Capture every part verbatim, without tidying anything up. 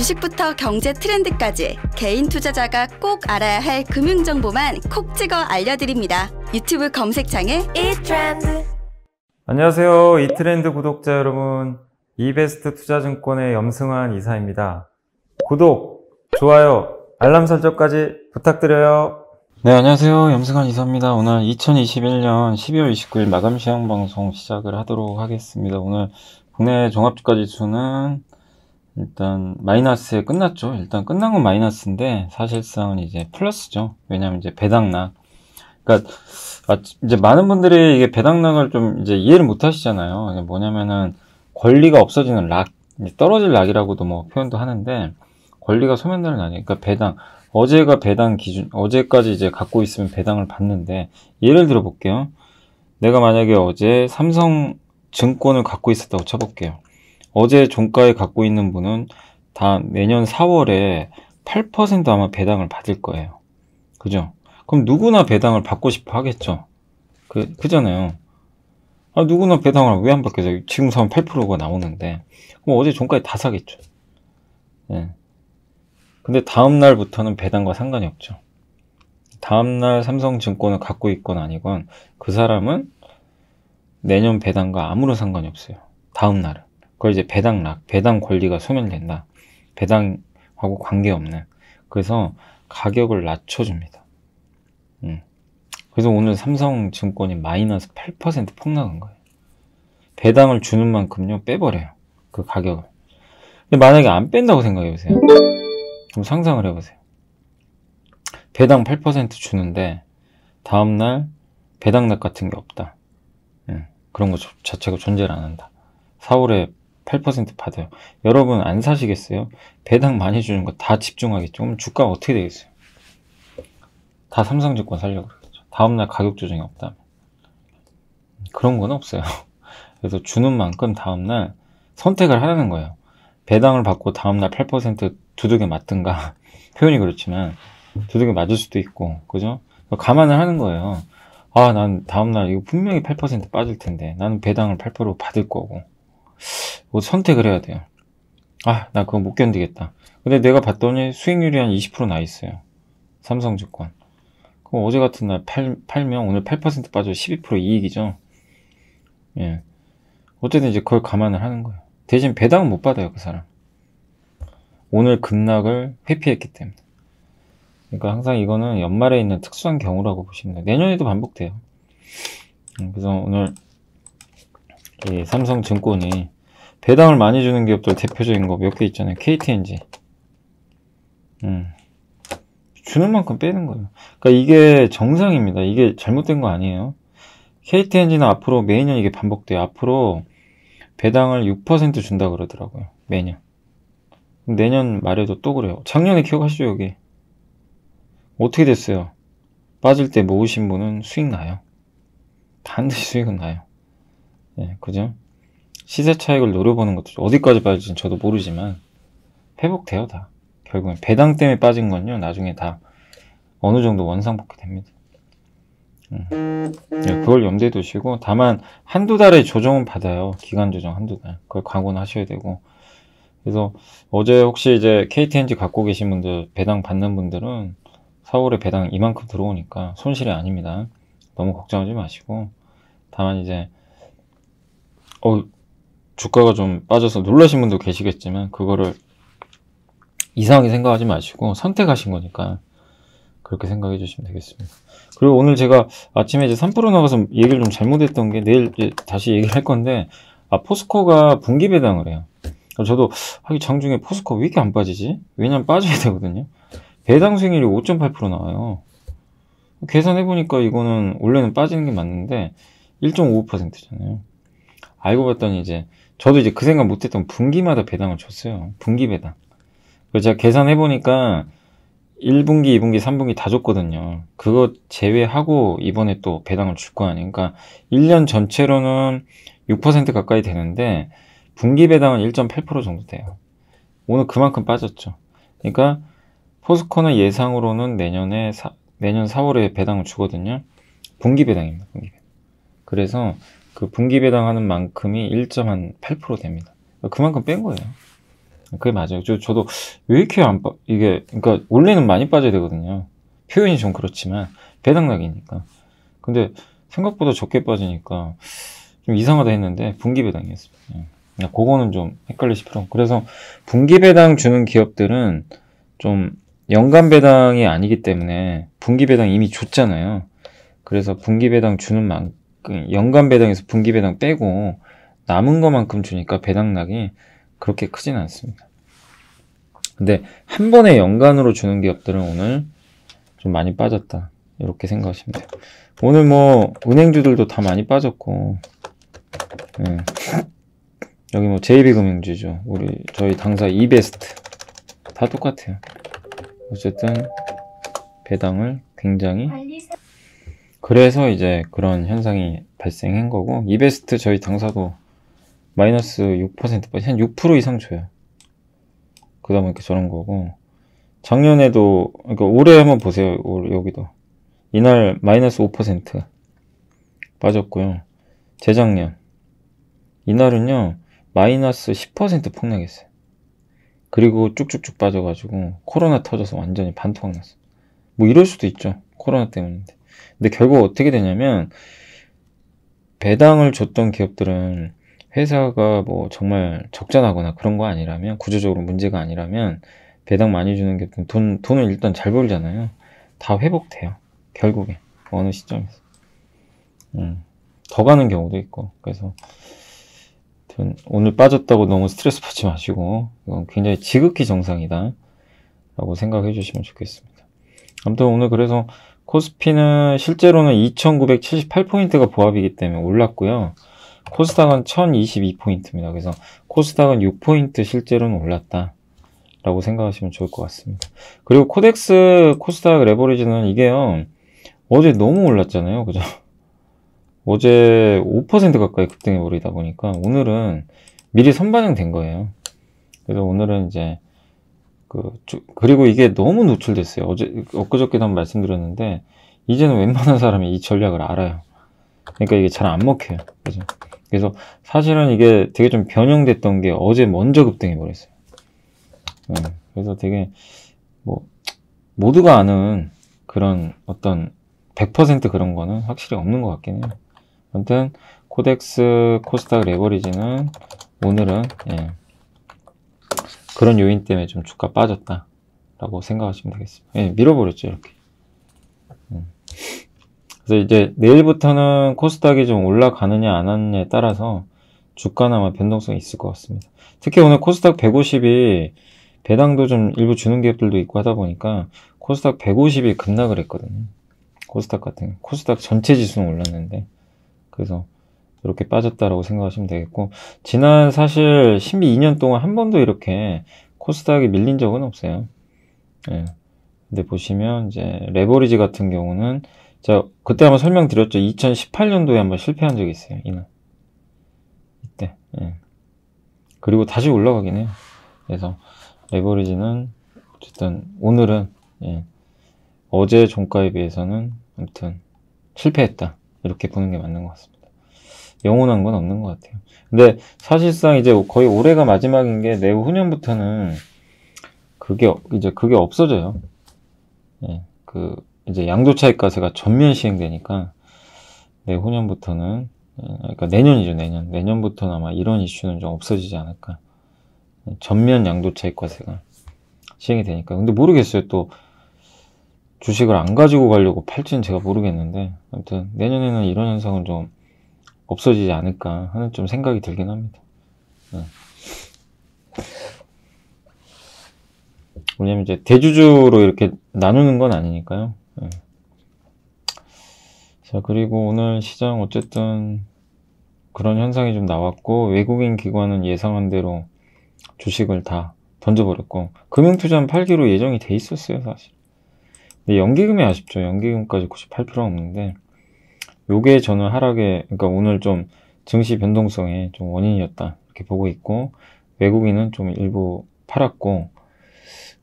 주식부터 경제 트렌드까지 개인 투자자가 꼭 알아야 할 금융 정보만 콕 찍어 알려드립니다. 유튜브 검색창에 이트렌드. 안녕하세요. 이트렌드 구독자 여러분, 이베스트 투자증권의 염승환 이사입니다. 구독, 좋아요, 알람 설정까지 부탁드려요. 네, 안녕하세요. 염승환 이사입니다. 오늘 이천이십일년 십이월 이십구일 마감 시황 방송 시작을 하도록 하겠습니다. 오늘 국내 종합주가지수는 일단 마이너스에 끝났죠. 일단 끝난 건 마이너스인데 사실상은 이제 플러스죠. 왜냐하면 이제 배당락. 그러니까 이제 많은 분들이 이게 배당락을 좀 이제 이해를 못 하시잖아요. 뭐냐면은 권리가 없어지는 락, 떨어질 락이라고도 뭐 표현도 하는데 권리가 소멸되는 아니에요. 그러니까 배당. 어제가 배당 기준, 어제까지 이제 갖고 있으면 배당을 받는데, 예를 들어 볼게요. 내가 만약에 어제 삼성증권을 갖고 있었다고 쳐볼게요. 어제 종가에 갖고 있는 분은 다 내년 사월에 팔 퍼센트 아마 배당을 받을 거예요. 그죠? 그럼 누구나 배당을 받고 싶어 하겠죠? 그, 그잖아요. 아, 누구나 배당을 왜 안 받겠어요? 지금 사면 팔 퍼센트가 나오는데. 그럼 어제 종가에 다 사겠죠. 예. 근데 다음날부터는 배당과 상관이 없죠. 다음날 삼성증권을 갖고 있건 아니건 그 사람은 내년 배당과 아무런 상관이 없어요. 다음날은. 그걸 이제 배당락, 배당 권리가 소멸된다. 배당하고 관계없는. 그래서 가격을 낮춰줍니다. 음. 그래서 오늘 삼성증권이 마이너스 팔 퍼센트 폭락한 거예요. 배당을 주는 만큼요 빼버려요. 그 가격을. 근데 만약에 안 뺀다고 생각해보세요. 그럼 상상을 해보세요. 배당 팔 퍼센트 주는데 다음날 배당락 같은 게 없다. 예, 그런 거 자체가 존재를 안 한다. 사월에 팔 퍼센트 받아요. 여러분 안 사시겠어요? 배당 많이 주는 거 다 집중하겠죠. 그럼 주가가 어떻게 되겠어요? 다 삼성증권 살려고 그러겠죠. 다음날 가격 조정이 없다면. 그런 건 없어요. 그래서 주는 만큼 다음날 선택을 하라는 거예요. 배당을 받고 다음날 팔 퍼센트 두둑에 맞든가, 표현이 그렇지만 두둑에 맞을 수도 있고, 그죠? 감안을 하는 거예요. 아, 난 다음날 이거 분명히 팔 퍼센트 빠질 텐데 나는 배당을 팔 퍼센트 받을 거고. 뭐 선택을 해야 돼요. 아, 나 그거 못 견디겠다. 근데 내가 봤더니 수익률이 한 이십 퍼센트 나 있어요. 삼성증권. 그럼 어제 같은 날 팔, 팔면 오늘 팔 퍼센트 빠져 십이 퍼센트 이익이죠. 예. 어쨌든 이제 그걸 감안을 하는 거예요. 대신 배당은 못 받아요, 그 사람. 오늘 급락을 회피했기 때문에. 그러니까 항상 이거는 연말에 있는 특수한 경우라고 보시면 돼요. 내년에도 반복돼요. 그래서 오늘 이 삼성증권이 배당을 많이 주는 기업들 대표적인 거 몇 개 있잖아요. 케이티 앤 지. 음. 주는 만큼 빼는 거예요. 그러니까 이게 정상입니다. 이게 잘못된 거 아니에요. 케이티 앤 지는 앞으로 매년 이게 반복돼요. 앞으로 배당을 육 퍼센트 준다 그러더라고요. 매년. 내년 말에도 또 그래요. 작년에 기억하시죠, 여기? 어떻게 됐어요? 빠질 때 모으신 분은 수익 나요. 반드시 수익은 나요. 예, 그죠? 시세 차익을 노려보는 것도, 어디까지 빠질지는 저도 모르지만, 회복돼요, 다. 결국엔. 배당 때문에 빠진 건요, 나중에 다 어느 정도 원상복귀 됩니다. 음. 예, 그걸 염두에 두시고, 다만, 한두 달의 조정은 받아요. 기간 조정 한두 달. 그걸 강구는 하셔야 되고, 그래서 어제 혹시 이제 케이티 앤 지 갖고 계신 분들, 배당 받는 분들은 사월에 배당 이만큼 들어오니까 손실이 아닙니다. 너무 걱정하지 마시고, 다만 이제 어 주가가 좀 빠져서 놀라신 분도 계시겠지만 그거를 이상하게 생각하지 마시고 선택하신 거니까 그렇게 생각해 주시면 되겠습니다. 그리고 오늘 제가 아침에 이제 삼 퍼센트 나가서 얘기를 좀 잘못했던 게, 내일 이제 다시 얘기를 할 건데, 아 포스코가 분기 배당을 해요. 저도 하기 장중에 포스코 왜 이렇게 안 빠지지? 왜냐면 빠져야 되거든요. 배당 수익률이 오 점 팔 퍼센트 나와요. 계산해보니까 이거는 원래는 빠지는 게 맞는데 일 점 오오 퍼센트잖아요. 알고 봤더니 이제 저도 이제 그 생각 못했던, 분기마다 배당을 줬어요. 분기 배당. 그래서 제가 계산해보니까 일분기, 이분기, 삼분기 다 줬거든요. 그거 제외하고 이번에 또 배당을 줄 거 아니에요. 그러니까 일 년 전체로는 육 퍼센트 가까이 되는데 분기 배당은 일 점 팔 퍼센트 정도 돼요. 오늘 그만큼 빠졌죠. 그러니까 포스코는 예상으로는 내년에 사, 내년 사월에 배당을 주거든요. 분기 배당입니다. 분기 배당. 그래서 그 분기 배당하는 만큼이 일 점 팔 퍼센트 됩니다. 그만큼 뺀 거예요. 그게 맞아요. 저, 저도 왜 이렇게 안 빠, 이게, 그러니까 원래는 많이 빠져야 되거든요. 표현이 좀 그렇지만, 배당락이니까. 근데 생각보다 적게 빠지니까 좀 이상하다 했는데, 분기배당이었습니다. 예. 그거는 좀 헷갈리시더라고요. 그래서 분기배당 주는 기업들은 좀 연간배당이 아니기 때문에, 분기배당 이미 줬잖아요. 그래서 분기배당 주는 만큼, 연간배당에서 분기배당 빼고, 남은 것만큼 주니까 배당락이 그렇게 크진 않습니다. 근데 한 번에 연간으로 주는 기업들은 오늘 좀 많이 빠졌다 이렇게 생각하시면 돼요. 오늘 뭐 은행주들도 다 많이 빠졌고, 네. 여기 뭐 제이비금융주죠. 우리 저희 당사 이베스트 다 똑같아요. 어쨌든 배당을 굉장히, 그래서 이제 그런 현상이 발생한 거고, 이베스트 저희 당사도 마이너스 육 퍼센트, 한 육 퍼센트 이상 줘요. 그다 보니까 저런 거고, 작년에도, 그러니까 올해 한번 보세요. 올, 여기도 이날 마이너스 오 퍼센트 빠졌고요. 재작년 이날은요 마이너스 십 퍼센트 폭락했어요. 그리고 쭉쭉쭉 빠져가지고 코로나 터져서 완전히 반토막 났어요. 뭐 이럴 수도 있죠, 코로나 때문인데. 근데 결국 어떻게 되냐면, 배당을 줬던 기업들은 회사가 뭐 정말 적자나거나 그런 거 아니라면, 구조적으로 문제가 아니라면, 배당 많이 주는 게 돈, 돈을 일단 잘 벌잖아요. 다 회복돼요, 결국에 어느 시점에서. 음, 더 가는 경우도 있고. 그래서 오늘 빠졌다고 너무 스트레스 받지 마시고, 이건 굉장히 지극히 정상이다 라고 생각해 주시면 좋겠습니다. 아무튼 오늘 그래서 코스피는 실제로는 이천구백칠십팔 포인트가 보합이기 때문에 올랐고요. 코스닥은 천이십이 포인트입니다. 그래서 코스닥은 육 포인트 실제로는 올랐다 라고 생각하시면 좋을 것 같습니다. 그리고 코덱스 코스닥 레버리지는 이게요, 어제 너무 올랐잖아요, 그죠? 어제 오 퍼센트 가까이 급등해 버리다 보니까 오늘은 미리 선반영된 거예요. 그래서 오늘은 이제 그 그리고 이게 너무 노출됐어요. 어제 엊그저께도 한번 말씀드렸는데, 이제는 웬만한 사람이 이 전략을 알아요. 그러니까 이게 잘 안 먹혀요, 그죠? 그래서 사실은 이게 되게 좀 변형됐던 게 어제 먼저 급등해 버렸어요. 음, 그래서 되게 뭐 모두가 아는 그런 어떤 백 퍼센트 그런 거는 확실히 없는 것 같긴 해요. 아무튼 코덱스 코스닥 레버리지는 오늘은, 예, 그런 요인 때문에 좀 주가 빠졌다 라고 생각하시면 되겠습니다. 예, 밀어버렸죠, 이렇게. 음. 그래서 이제 내일부터는 코스닥이 좀 올라가느냐 안 하느냐에 따라서 주가는 아마 변동성이 있을 것 같습니다. 특히 오늘 코스닥 백오십이 배당도 좀 일부 주는 기업들도 있고 하다 보니까 코스닥 백오십이 급락을 했거든요. 코스닥 같은, 코스닥 전체 지수는 올랐는데, 그래서 이렇게 빠졌다라고 생각하시면 되겠고, 지난 사실 십이 년 동안 한 번도 이렇게 코스닥이 밀린 적은 없어요. 예. 근데 보시면 이제 레버리지 같은 경우는 제가 그때 한번 설명드렸죠. 이천십팔 년도에 한번 실패한 적이 있어요, 이날. 이때. 예. 그리고 다시 올라가긴 해요. 그래서 레버리지는 어쨌든 오늘은, 예, 어제 종가에 비해서는 아무튼 실패했다 이렇게 보는 게 맞는 것 같습니다. 영원한 건 없는 것 같아요. 근데 사실상 이제 거의 올해가 마지막인 게, 내후 후년부터는 그게 이제 그게 없어져요. 예, 그 이제 양도차익과세가 전면 시행되니까 내후 년부터는, 그러니까 내년이죠, 내년. 내년부터는 아마 이런 이슈는 좀 없어지지 않을까. 전면 양도차익과세가 시행이 되니까. 근데 모르겠어요, 또 주식을 안 가지고 가려고 팔지는 제가 모르겠는데, 아무튼 내년에는 이런 현상은 좀 없어지지 않을까 하는 좀 생각이 들긴 합니다. 네. 왜냐면 이제 대주주로 이렇게 나누는 건 아니니까요. 네. 자, 그리고 오늘 시장 어쨌든 그런 현상이 좀 나왔고, 외국인 기관은 예상한 대로 주식을 다 던져버렸고, 금융투자는 팔기로 예정이 돼 있었어요, 사실. 근데 연기금이 아쉽죠. 연기금까지 구십팔 퍼센트가 없는데, 요게 저는 하락에, 그러니까 오늘 좀 증시 변동성의 좀 원인이었다 이렇게 보고 있고, 외국인은 좀 일부 팔았고,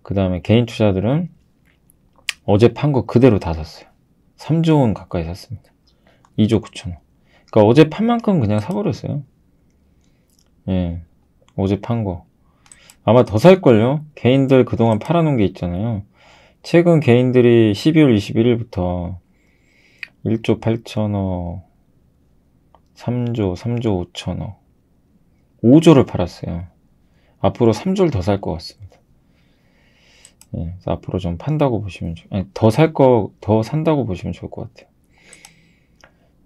그 다음에 개인 투자들은 어제 판 거 그대로 다 샀어요. 삼조 원 가까이 샀습니다. 이조 구천억. 그러니까 어제 판 만큼 그냥 사버렸어요. 예, 어제 판 거. 아마 더 살걸요? 개인들 그동안 팔아놓은 게 있잖아요. 최근 개인들이 십이월 이십일일부터 일조 팔천억, 삼조, 삼조 오천억, 오조를 팔았어요. 앞으로 삼조를 더 살 것 같습니다. 예, 그래서 앞으로 좀 판다고 보시면, 아니, 더 살 거, 더 산다고 보시면 좋을 것 같아요.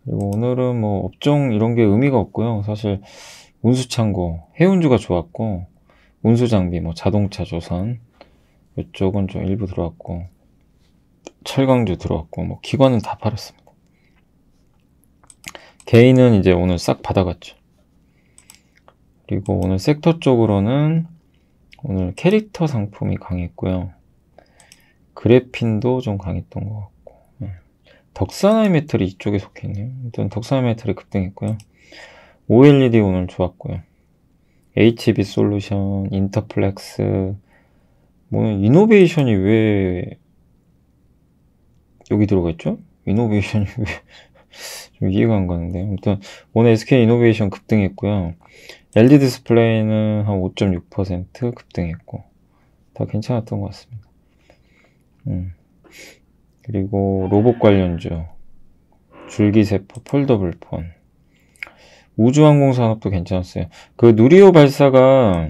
그리고 오늘은 뭐 업종 이런 게 의미가 없고요. 사실 운수창고, 해운주가 좋았고, 운수장비, 뭐 자동차, 조선 이쪽은 좀 일부 들어왔고, 철강주 들어왔고, 뭐 기관은 다 팔았습니다. 개인은 이제 오늘 싹 받아갔죠. 그리고 오늘 섹터 쪽으로는 오늘 캐릭터 상품이 강했고요. 그래핀도 좀 강했던 것 같고, 네. 덕산하이메탈이 이쪽에 속해 있네요. 일단 덕산하이메탈이 급등했고요. 오엘이디 오늘 좋았고요. 에이치비솔루션, 인터플렉스, 뭐 이노베이션이 왜 여기 들어가 있죠? 이노베이션이 왜 좀 이해가 안 가는데, 아무튼 오늘 에스케이이노베이션 급등했고요. 엘지디스플레이는 한 오 점 육 퍼센트 급등했고 다 괜찮았던 것 같습니다. 음. 그리고 로봇 관련주, 줄기세포, 폴더블폰, 우주항공산업도 괜찮았어요. 그 누리호 발사가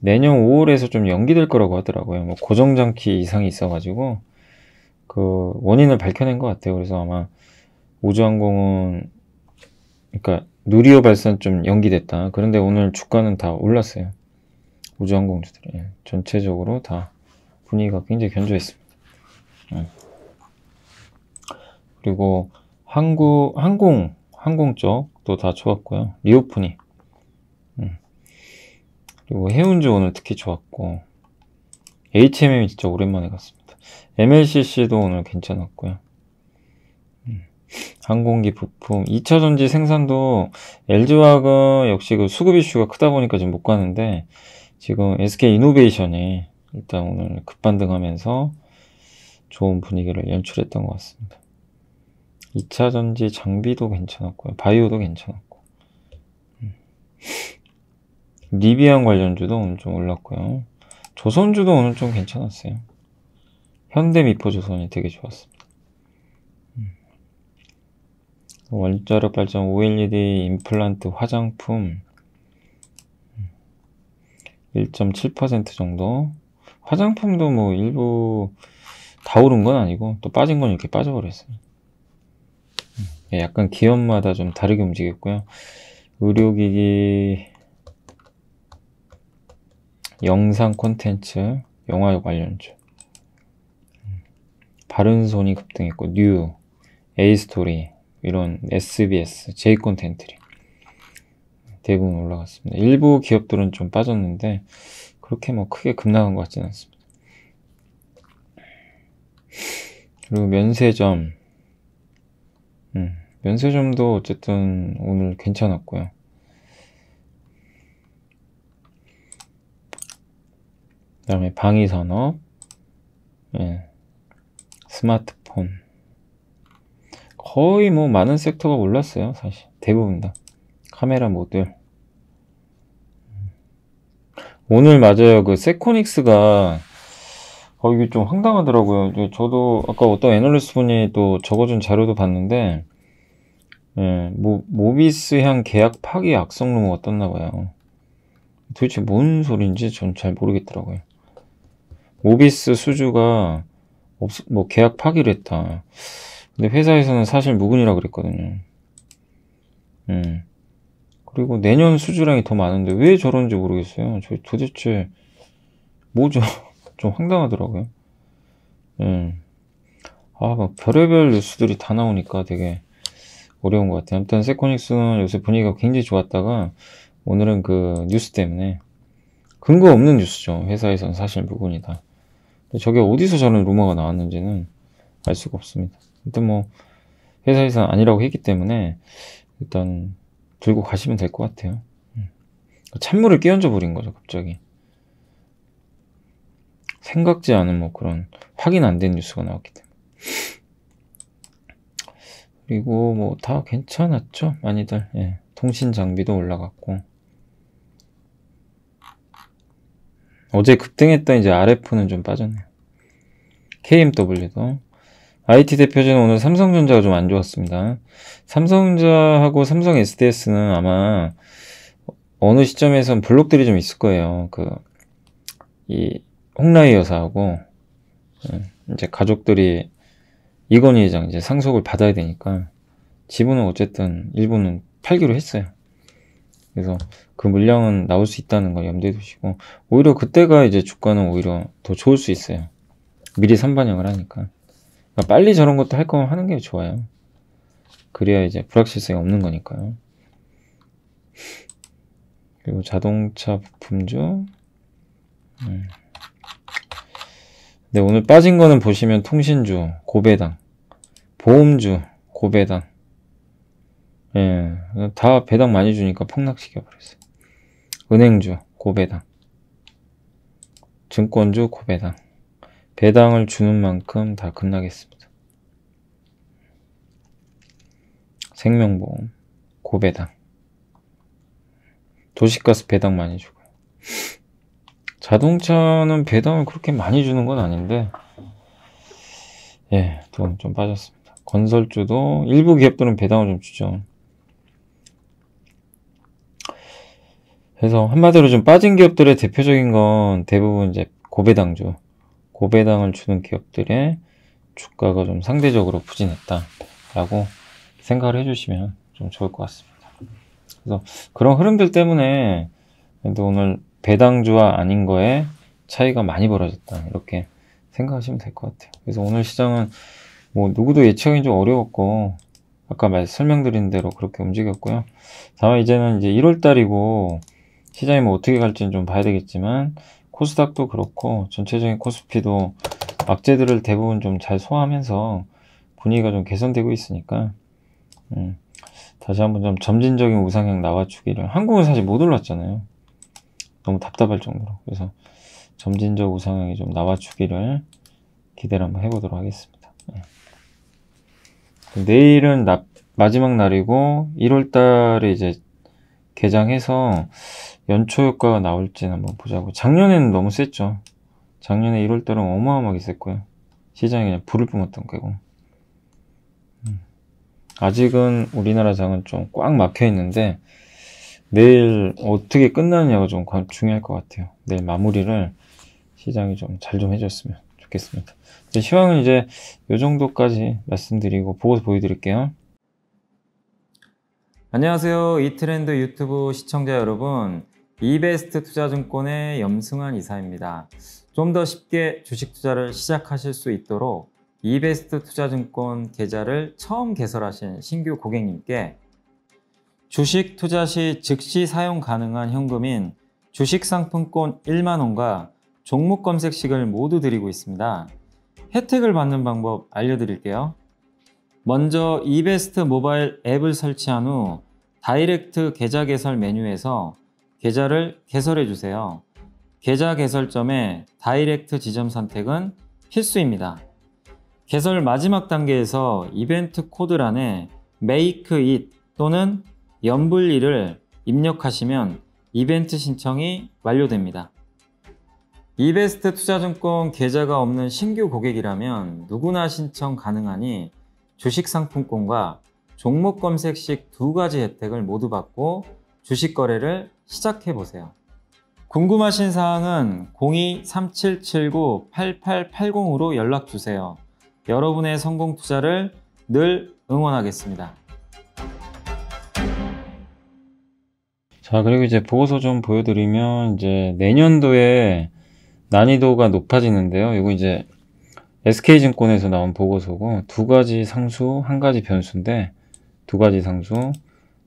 내년 오월에서 좀 연기될 거라고 하더라고요. 뭐 고정장치 이상이 있어가지고 그 원인을 밝혀낸 것 같아요. 그래서 아마 우주항공은, 그러니까 누리호 발사는 좀 연기됐다. 그런데 오늘 주가는 다 올랐어요. 우주항공주들이. 예. 전체적으로 다 분위기가 굉장히 견조했습니다. 예. 그리고 한국, 항공, 항공 쪽도 다 좋았고요. 리오프니. 음. 그리고 해운주 오늘 특히 좋았고, 에이치엠엠이 진짜 오랜만에 갔습니다. 엠엘씨씨도 오늘 괜찮았고요. 음. 항공기 부품, 이차전지 생산도 엘지화학은 역시 그 수급 이슈가 크다 보니까 지금 못 가는데, 지금 에스케이이노베이션이 일단 오늘 급반등하면서 좋은 분위기를 연출했던 것 같습니다. 이차전지 장비도 괜찮았고요. 바이오도 괜찮았고, 음. 리비안 관련주도 오늘 좀 올랐고요. 조선주도 오늘 좀 괜찮았어요. 현대미포조선이 되게 좋았습니다. 음. 원자력 발전, 오엘이디, 임플란트, 화장품 음. 일 점 칠 퍼센트 정도. 화장품도 뭐 일부 다 오른 건 아니고 또 빠진 건 이렇게 빠져버렸어요. 예, 약간 기업마다 좀 다르게 움직였고요. 의료기기, 영상 콘텐츠, 영화 관련주, 바른손이 급등했고, 뉴, A스토리, 이런 에스비에스, J콘텐트리 대부분 올라갔습니다. 일부 기업들은 좀 빠졌는데 그렇게 뭐 크게 급락한 것 같지는 않습니다. 그리고 면세점, 음, 면세점도 어쨌든 오늘 괜찮았고요. 그 다음에 방위산업, 예, 스마트폰, 거의 뭐 많은 섹터가 올랐어요. 사실 대부분 다. 카메라 모듈 오늘 맞아요. 그 세코닉스가 어, 이게 좀 황당하더라고요. 저도 아까 어떤 애널리스트 분이 또 적어준 자료도 봤는데, 예, 모, 모비스향 계약 파기 악성 루머가 떴나봐요. 도대체 뭔 소린지 전 잘 모르겠더라고요. 모비스 수주가 없, 뭐 계약 파기를 했다. 근데 회사에서는 사실 무근이라 그랬거든요. 음. 그리고 내년 수주량이 더 많은데 왜 저런지 모르겠어요. 저 도대체 뭐죠? 좀 황당하더라고요. 음. 아, 막 별의별 뉴스들이 다 나오니까 되게 어려운 것 같아요. 아무튼 세코닉스는 요새 분위기가 굉장히 좋았다가 오늘은 그 뉴스 때문에, 근거 없는 뉴스죠. 회사에서는 사실 무근이다. 근데 저게 어디서 저런 루머가 나왔는지는 알 수가 없습니다. 일단 뭐 회사에서는 아니라고 했기 때문에 일단 들고 가시면 될 것 같아요. 음. 찬물을 끼얹어 버린 거죠, 갑자기. 생각지 않은 뭐 그런 확인 안 된 뉴스가 나왔기 때문에. 그리고 뭐 다 괜찮았죠, 많이들. 예. 통신 장비도 올라갔고, 어제 급등했던 이제 알 에프는 좀 빠졌네요. 케이 엠 더블유도. 아이 티 대표주는 오늘 삼성전자가 좀 안 좋았습니다. 삼성전자하고 삼성 에스 디 에스는 아마 어느 시점에선 블록들이 좀 있을 거예요. 그, 이, 홍라희 여사하고, 이제 가족들이 이건희 회장 이제 상속을 받아야 되니까, 지분은 어쨌든 일본은 팔기로 했어요. 그래서 그 물량은 나올 수 있다는 걸 염두에 두시고, 오히려 그때가 이제 주가는 오히려 더 좋을 수 있어요. 미리 선반영을 하니까. 그러니까 빨리 저런 것도 할 거면 하는 게 좋아요. 그래야 이제 불확실성이 없는 거니까요. 그리고 자동차 부품주. 음. 근데 오늘 빠진 거는 보시면 통신주 고배당, 보험주 고배당, 예, 다 배당 많이 주니까 폭락시켜버렸어요. 은행주 고배당, 증권주 고배당, 배당을 주는 만큼 다 급락했습니다. 생명보험 고배당, 도시가스 배당 많이 주고요. 자동차는 배당을 그렇게 많이 주는 건 아닌데, 예, 돈 좀 빠졌습니다. 건설주도, 일부 기업들은 배당을 좀 주죠. 그래서 한마디로 좀 빠진 기업들의 대표적인 건 대부분 이제 고배당주, 고배당을 주는 기업들의 주가가 좀 상대적으로 부진했다라고 생각을 해주시면 좀 좋을 것 같습니다. 그래서 그런 흐름들 때문에 그래도 오늘 배당주와 아닌 거에 차이가 많이 벌어졌다, 이렇게 생각하시면 될 것 같아요. 그래서 오늘 시장은 뭐 누구도 예측하기 좀 어려웠고, 아까 말 설명드린 대로 그렇게 움직였고요. 다만 이제는 이제 일월 달이고 시장이 뭐 어떻게 갈지는 좀 봐야 되겠지만, 코스닥도 그렇고 전체적인 코스피도 악재들을 대부분 좀 잘 소화하면서 분위기가 좀 개선되고 있으니까, 음. 다시 한번 좀 점진적인 우상향 나와주기를. 한국은 사실 못 올랐잖아요. 너무 답답할 정도로. 그래서 점진적 우상향이 좀 나와주기를 기대를 한번 해보도록 하겠습니다. 네. 내일은 나, 마지막 날이고 일월 달에 이제 개장해서 연초 효과가 나올지는 한번 보자고. 작년에는 너무 셌죠. 작년에 일월 달은 어마어마하게 셌고요. 시장에 그냥 불을 뿜었던 거고. 아직은 우리나라 장은 좀 꽉 막혀 있는데, 내일 어떻게 끝나느냐가 좀 중요할 것 같아요. 내일 마무리를 시장이 좀 잘 좀 해줬으면 좋겠습니다. 시황은 이제 이 정도까지 말씀드리고 보고서 보여드릴게요. 안녕하세요. 이트렌드 유튜브 시청자 여러분, 이베스트 투자증권의 염승환 이사입니다. 좀 더 쉽게 주식 투자를 시작하실 수 있도록 이베스트 투자증권 계좌를 처음 개설하신 신규 고객님께 주식 투자 시 즉시 사용 가능한 현금인 주식상품권 일만 원과 종목 검색식을 모두 드리고 있습니다. 혜택을 받는 방법 알려드릴게요. 먼저 이베스트 모바일 앱을 설치한 후 다이렉트 계좌 개설 메뉴에서 계좌를 개설해주세요. 계좌 개설점의 다이렉트 지점 선택은 필수입니다. 개설 마지막 단계에서 이벤트 코드란에 Make It 또는 연불이를 입력하시면 이벤트 신청이 완료됩니다. 이베스트 투자증권 계좌가 없는 신규 고객이라면 누구나 신청 가능하니 주식상품권과 종목 검색식 두 가지 혜택을 모두 받고 주식 거래를 시작해보세요. 궁금하신 사항은 공이 삼칠칠구 팔팔팔공으로 연락주세요. 여러분의 성공 투자를 늘 응원하겠습니다. 자, 그리고 이제 보고서 좀 보여드리면, 이제 내년도에 난이도가 높아지는데요. 이거 이제 에스케이증권에서 나온 보고서고, 두 가지 상수, 한 가지 변수인데, 두 가지 상수,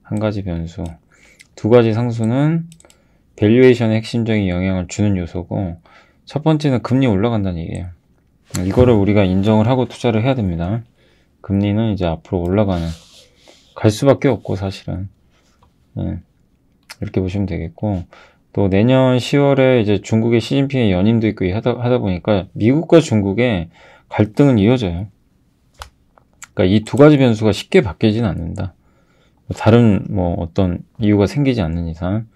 한 가지 변수. 두 가지 상수는 밸류에이션에 핵심적인 영향을 주는 요소고, 첫 번째는 금리 올라간다는 얘기예요. 이거를 우리가 인정을 하고 투자를 해야 됩니다. 금리는 이제 앞으로 올라가는, 갈 수밖에 없고 사실은, 예, 이렇게 보시면 되겠고, 또 내년 시월에 이제 중국의 시진핑의 연임도 있고 하다, 하다 보니까 미국과 중국의 갈등은 이어져요. 그러니까 이 두 가지 변수가 쉽게 바뀌진 않는다. 다른 뭐 어떤 이유가 생기지 않는 이상.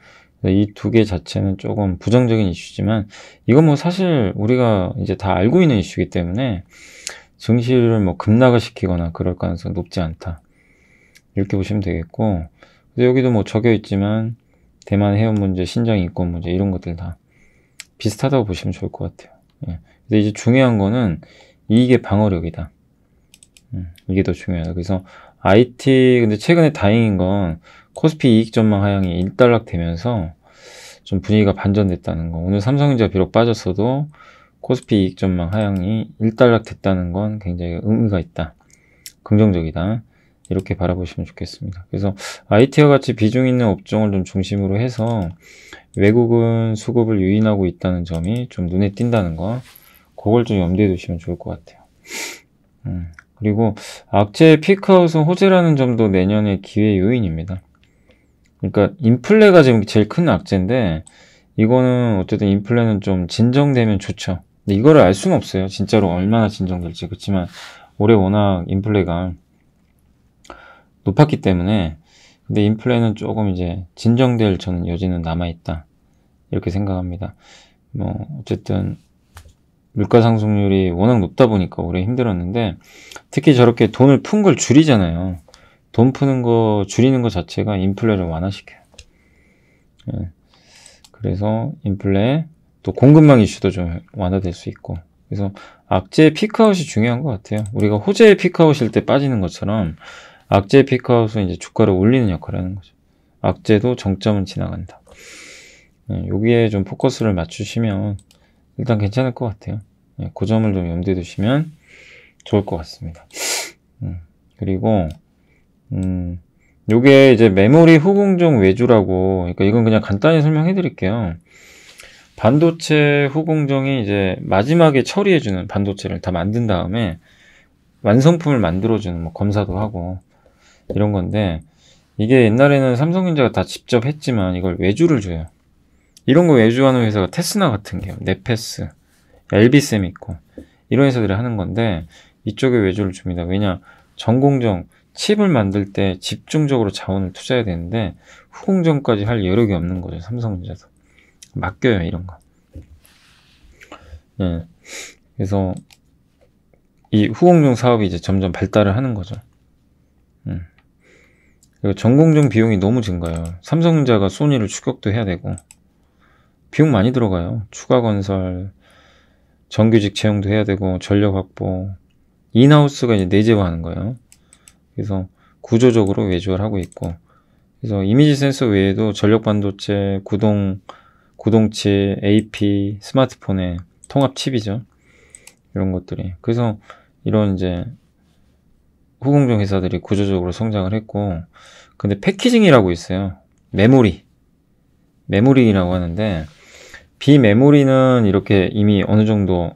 이 두 개 자체는 조금 부정적인 이슈지만, 이건 뭐 사실 우리가 이제 다 알고 있는 이슈이기 때문에 증시를 뭐 급락을 시키거나 그럴 가능성이 높지 않다, 이렇게 보시면 되겠고, 근데 여기도 뭐 적혀 있지만 대만 해운 문제, 신장 인권 문제 이런 것들 다 비슷하다고 보시면 좋을 것 같아요. 예. 근데 이제 중요한 거는 이익의 방어력이다. 음, 이게 더 중요하다. 그래서 아이티, 근데 최근에 다행인 건 코스피 이익 전망 하향이 일단락 되면서 좀 분위기가 반전됐다는 거. 오늘 삼성전자 비록 빠졌어도 코스피 이익 전망 하향이 일단락 됐다는 건 굉장히 의미가 있다, 긍정적이다, 이렇게 바라보시면 좋겠습니다. 그래서 아이티와 같이 비중 있는 업종을 좀 중심으로 해서 외국은 수급을 유인하고 있다는 점이 좀 눈에 띈다는 거, 그걸 좀 염두에 두시면 좋을 것 같아요. 음, 그리고 악재의 피크아웃은 호재라는 점도 내년의 기회 요인입니다. 그러니까 인플레가 지금 제일 큰 악재인데, 이거는 어쨌든 인플레는 좀 진정되면 좋죠. 근데 이거를 알 수는 없어요, 진짜로 얼마나 진정될지. 그렇지만 올해 워낙 인플레가 높았기 때문에, 근데 인플레는 조금 이제 진정될 저는 여지는 남아있다, 이렇게 생각합니다. 뭐 어쨌든 물가상승률이 워낙 높다 보니까 올해 힘들었는데, 특히 저렇게 돈을 푼 걸 줄이잖아요. 돈 푸는 거 줄이는 거 자체가 인플레를 완화시켜요. 예. 그래서 인플레, 또 공급망 이슈도 좀 완화될 수 있고. 그래서 악재의 피크아웃이 중요한 것 같아요. 우리가 호재의 피크아웃일 때 빠지는 것처럼 악재의 피크아웃은 이제 주가를 올리는 역할을 하는 거죠. 악재도 정점은 지나간다. 예, 여기에 좀 포커스를 맞추시면 일단 괜찮을 것 같아요. 예, 그 점을 좀 염두에 두시면 좋을 것 같습니다. 음, 그리고 음, 요게 이제 메모리 후공정 외주라고, 그러니까 이건 그냥 간단히 설명해 드릴게요. 반도체 후공정이 이제 마지막에 처리해주는, 반도체를 다 만든 다음에 완성품을 만들어주는, 뭐 검사도 하고 이런 건데, 이게 옛날에는 삼성전자가 다 직접 했지만 이걸 외주를 줘요. 이런 거 외주하는 회사가 테스나 같은 게요, 네페스, 엘비세미콘 이런 회사들이 하는 건데, 이쪽에 외주를 줍니다. 왜냐, 전공정, 칩을 만들 때 집중적으로 자원을 투자해야 되는데 후공정까지 할 여력이 없는 거죠, 삼성전자도. 맡겨요, 이런 거. 예. 그래서 이 후공정 사업이 이제 점점 발달을 하는 거죠. 음. 그리고 전공정 비용이 너무 증가해요. 삼성전자가 소니를 추격도 해야 되고 비용 많이 들어가요. 추가 건설, 정규직 채용도 해야 되고, 전력 확보, 인하우스가 이제 내재화하는 거예요. 그래서 구조적으로 외주화를 하고 있고, 그래서 이미지 센서 외에도 전력 반도체, 구동, 구동치, 에이피, 스마트폰의 통합 칩이죠, 이런 것들이. 그래서 이런 이제 후공정 회사들이 구조적으로 성장을 했고, 근데 패키징이라고 있어요. 메모리, 메모리라고 하는데, 비메모리는 이렇게 이미 어느 정도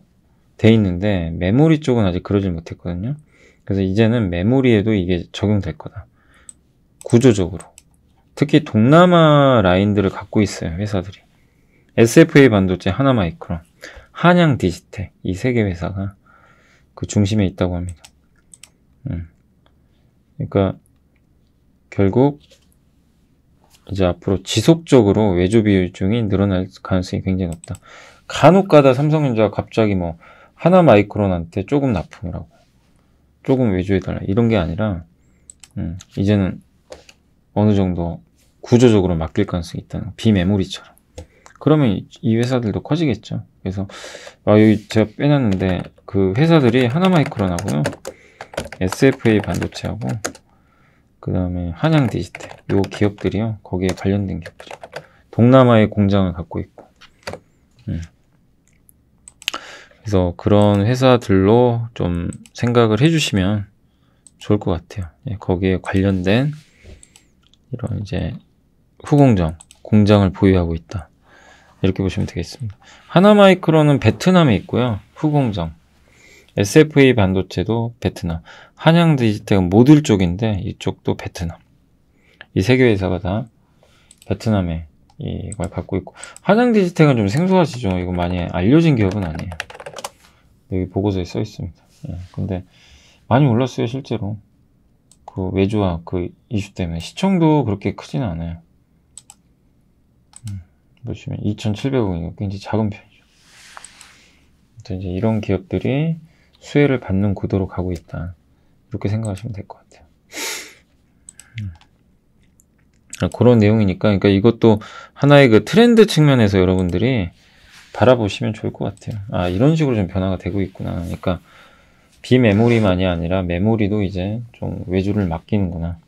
돼 있는데 메모리 쪽은 아직 그러질 못했거든요. 그래서 이제는 메모리에도 이게 적용될 거다, 구조적으로. 특히 동남아 라인들을 갖고 있어요, 회사들이. 에스에프에이 반도체, 하나마이크론, 한양 디지텍, 이 세 개 회사가 그 중심에 있다고 합니다. 음. 그러니까 결국 이제 앞으로 지속적으로 외주 비중이 늘어날 가능성이 굉장히 높다. 간혹가다 삼성전자가 갑자기 뭐 하나마이크론한테 조금 납품을 하고, 조금 외주해달라, 이런 게 아니라 음, 이제는 어느 정도 구조적으로 맡길 가능성이 있다는 거, 비메모리처럼. 그러면 이 회사들도 커지겠죠. 그래서 아, 여기 제가 빼놨는데, 그 회사들이 하나마이크론하고요, 에스에프에이 반도체하고 그 다음에 한양디지텍, 요 기업들이요, 거기에 관련된 기업들이 동남아의 공장을 갖고 있고. 음. 그래서 그런 회사들로 좀 생각을 해주시면 좋을 것 같아요. 예, 거기에 관련된 이런 이제 후공정, 공장을 보유하고 있다, 이렇게 보시면 되겠습니다. 하나마이크론은 베트남에 있고요, 후공정. 에스에프에이 반도체도 베트남. 한양디지텍은 모듈 쪽인데 이쪽도 베트남. 이 세 개 회사가 다 베트남에 이걸 갖고 있고, 한양디지텍은 좀 생소하시죠? 이거 많이 알려진 기업은 아니에요. 여기 보고서에 써 있습니다. 예, 근데 많이 올랐어요, 실제로. 그 외주화 그 이슈 때문에 시청도 그렇게 크진 않아요. 음. 보시면 이천칠백 억이니까 굉장히 작은 편이죠. 이제 이런 기업들이 수혜를 받는 구도로 가고 있다, 이렇게 생각하시면 될 것 같아요. 그런 내용이니까, 그러니까 이것도 하나의 그 트렌드 측면에서 여러분들이 바라보시면 좋을 것 같아요. 아, 이런 식으로 좀 변화가 되고 있구나. 그러니까 비메모리만이 아니라 메모리도 이제 좀 외주를 맡기는구나,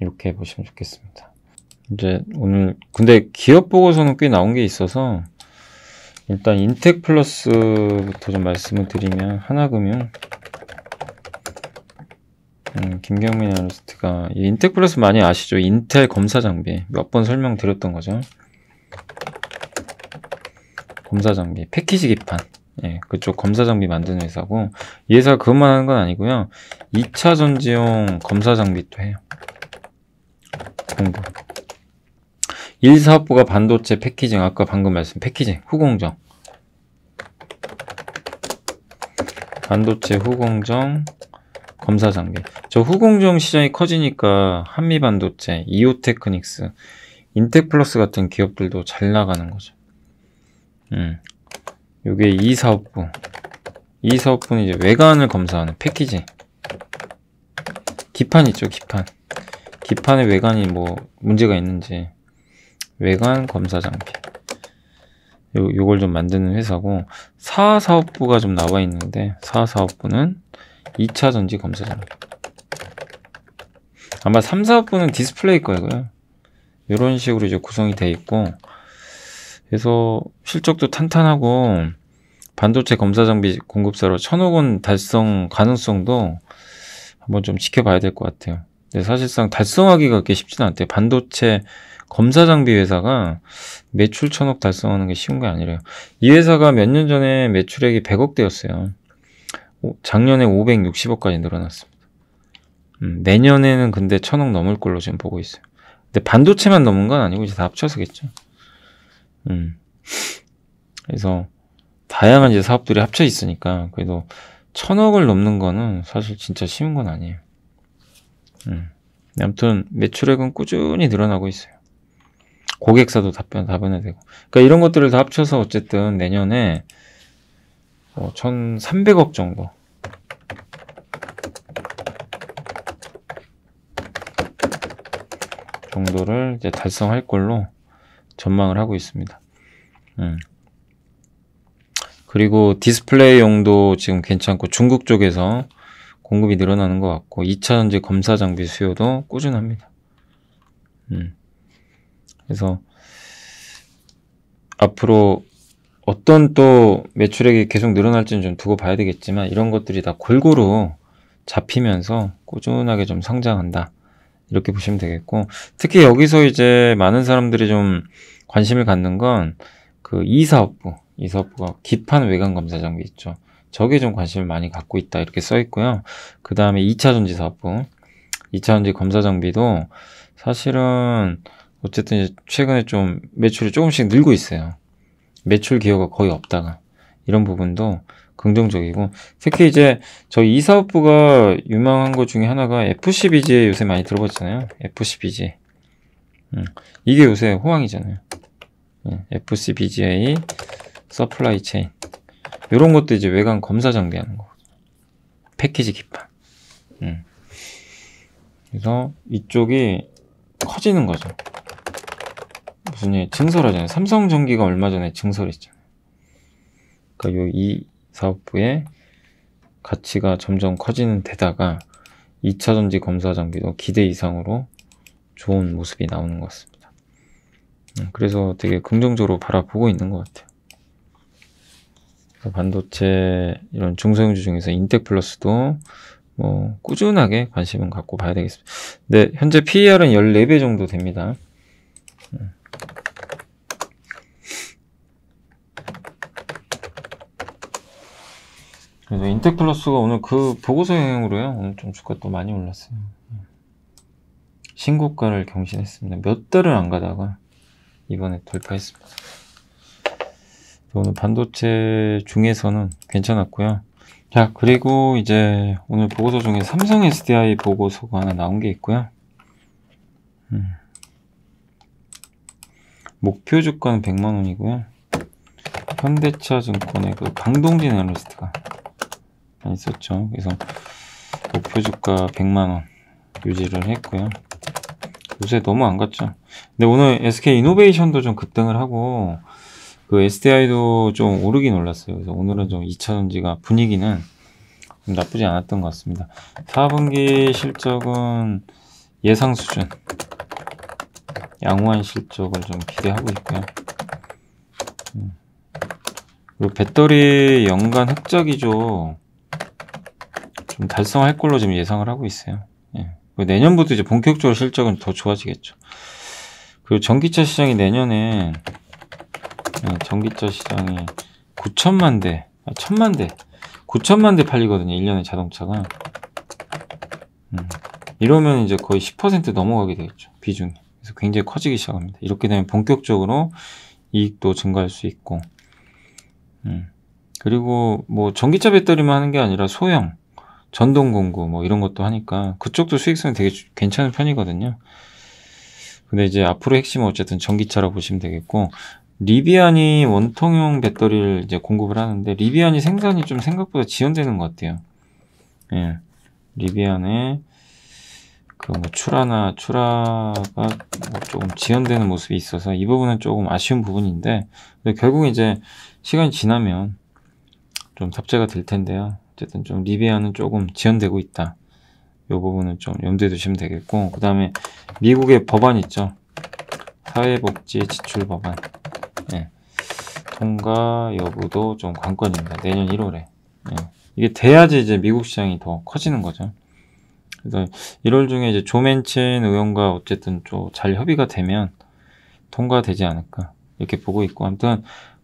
이렇게 보시면 좋겠습니다. 이제 오늘 근데 기업 보고서는 꽤 나온 게 있어서 일단 인텍플러스부터 좀 말씀을 드리면, 하나금융 음, 김경민 애널리스트가 이 인텍플러스 많이 아시죠? 인텔 검사 장비 몇 번 설명드렸던 거죠. 검사 장비 패키지 기판, 예, 그쪽 검사 장비 만드는 회사고, 이 회사 그것만 하는 건 아니고요, 이 차 전지용 검사 장비도 해요. 공부 일 사업부가 반도체 패키징, 아까 방금 말씀 패키징 후공정, 반도체 후공정 검사 장비. 저 후공정 시장이 커지니까 한미반도체, 이오테크닉스, 인텍플러스 같은 기업들도 잘 나가는 거죠. 음, 요게 이 사업부. 이 사업부는 이제 외관을 검사하는 패키지. 기판 있죠, 기판. 기판의 외관이 뭐 문제가 있는지 외관 검사 장비. 요, 요걸 좀 만드는 회사고, 사 사업부가 좀 나와 있는데, 사 사업부는 이 차 전지 검사 장비. 아마 삼 사업부는 디스플레이 거고요. 요런 식으로 이제 구성이 돼 있고, 그래서 실적도 탄탄하고 반도체 검사 장비 공급사로 천억 원 달성 가능성도 한번 좀 지켜봐야 될 것 같아요. 근데 사실상 달성하기가 그렇게 쉽지는 않대요. 반도체 검사 장비 회사가 매출 천억 달성하는 게 쉬운 게 아니래요. 이 회사가 몇 년 전에 매출액이 백억대였어요. 작년에 오백육십억까지 늘어났습니다. 음, 내년에는 근데 천억 넘을 걸로 지금 보고 있어요. 근데 반도체만 넘은 건 아니고 이제 다 합쳐서겠죠. 음. 그래서 다양한 이제 사업들이 합쳐 있으니까 그래도 천억을 넘는 거는 사실 진짜 쉬운 건 아니에요. 음. 아무튼 매출액은 꾸준히 늘어나고 있어요. 고객사도 답변 답변해야 되고. 그러니까 이런 것들을 다 합쳐서 어쨌든 내년에 어, 천삼백억 정도. 정도를 이제 달성할 걸로 전망을 하고 있습니다. 음. 그리고 디스플레이용도 지금 괜찮고 중국 쪽에서 공급이 늘어나는 것 같고, 이 차 전지 검사 장비 수요도 꾸준합니다. 음. 그래서 앞으로 어떤 또 매출액이 계속 늘어날지는 좀 두고 봐야 되겠지만, 이런 것들이 다 골고루 잡히면서 꾸준하게 좀 성장한다, 이렇게 보시면 되겠고, 특히 여기서 이제 많은 사람들이 좀 관심을 갖는 건 그 이 사업부, 이 사업부가 기판 외관 검사 장비 있죠. 저게 좀 관심을 많이 갖고 있다, 이렇게 써 있고요. 그 다음에 이 차 전지 사업부, 이 차 전지 검사 장비도 사실은 어쨌든 이제 최근에 좀 매출이 조금씩 늘고 있어요. 매출 기여가 거의 없다가, 이런 부분도 긍정적이고, 특히 이제 저희 이 사업부가 유망한 것 중에 하나가 에프씨비지에이, 요새 많이 들어봤잖아요. 에프씨비지에이. 음, 이게 요새 호황이잖아요. 예, 에프씨비지에이 서플라이 체인. 이런 것도 이제 외관 검사 장비하는 거. 패키지 기판. 음. 그래서 이쪽이 커지는 거죠. 무슨 예, 증설하잖아요. 삼성전기가 얼마 전에 증설했잖아요. 그러니까 요 이 사업부의 가치가 점점 커지는 데다가 이 차 전지 검사 장비도 기대 이상으로 좋은 모습이 나오는 것 같습니다. 그래서 되게 긍정적으로 바라보고 있는 것 같아요. 반도체 이런 중소형주 중에서 인텍플러스도 뭐 꾸준하게 관심은 갖고 봐야 되겠습니다. 근데 현재 피이알은 십사 배 정도 됩니다. 그래서 인텍플러스가 오늘 그 보고서 영향으로요, 오늘 좀 주가 또 많이 올랐어요. 신고가를 경신했습니다. 몇 달을 안 가다가 이번에 돌파했습니다. 오늘 반도체 중에서는 괜찮았고요. 자, 그리고 이제 오늘 보고서 중에 삼성에스디아이 보고서가 하나 나온 게 있고요. 음. 목표 주가는 백만 원이고요. 현대차증권의 그 강동진 애널리스트가 많이 썼죠. 그래서 목표 주가 백만 원 유지를 했고요. 요새 너무 안 갔죠. 근데 오늘 에스케이이노베이션도 좀 급등을 하고 그 에스디아이도 좀 오르긴 올랐어요. 그래서 오늘은 좀 이차전지가 분위기는 좀 나쁘지 않았던 것 같습니다. 사분기 실적은 예상 수준, 양호한 실적을 좀 기대하고 있고요. 그리고 배터리 연간 흑자기조 좀 달성할 걸로 지금 예상을 하고 있어요. 예. 내년부터 이제 본격적으로 실적은 더 좋아지겠죠. 그리고 전기차 시장이 내년에 전기차 시장이 구천만 대, 아, 천만 대, 구천만 대 팔리거든요. 일 년에 자동차가. 음. 이러면 이제 거의 십 퍼센트 넘어가게 되겠죠. 비중이. 그래서 굉장히 커지기 시작합니다. 이렇게 되면 본격적으로 이익도 증가할 수 있고. 음. 그리고 뭐 전기차 배터리만 하는 게 아니라 소형, 전동 공구 뭐 이런 것도 하니까 그쪽도 수익성이 되게 괜찮은 편이거든요. 근데 이제 앞으로 핵심은 어쨌든 전기차라고 보시면 되겠고, 리비안이 원통형 배터리를 이제 공급을 하는데 리비안이 생산이 좀 생각보다 지연되는 것 같아요. 예, 리비안의 그 뭐 출하나 출하가 뭐 조금 지연되는 모습이 있어서 이 부분은 조금 아쉬운 부분인데, 근데 결국 이제 시간이 지나면 좀 탑재가 될 텐데요. 어쨌든 좀 리비안은 조금 지연되고 있다. 이 부분은 좀 염두에 두시면 되겠고, 그 다음에 미국의 법안 있죠. 사회복지 지출 법안. 예. 통과 여부도 좀 관건입니다. 내년 일월에. 예. 이게 돼야지 이제 미국 시장이 더 커지는 거죠. 그래서 일월 중에 이제 조맨친 의원과 어쨌든 좀 잘 협의가 되면 통과되지 않을까 이렇게 보고 있고, 아무튼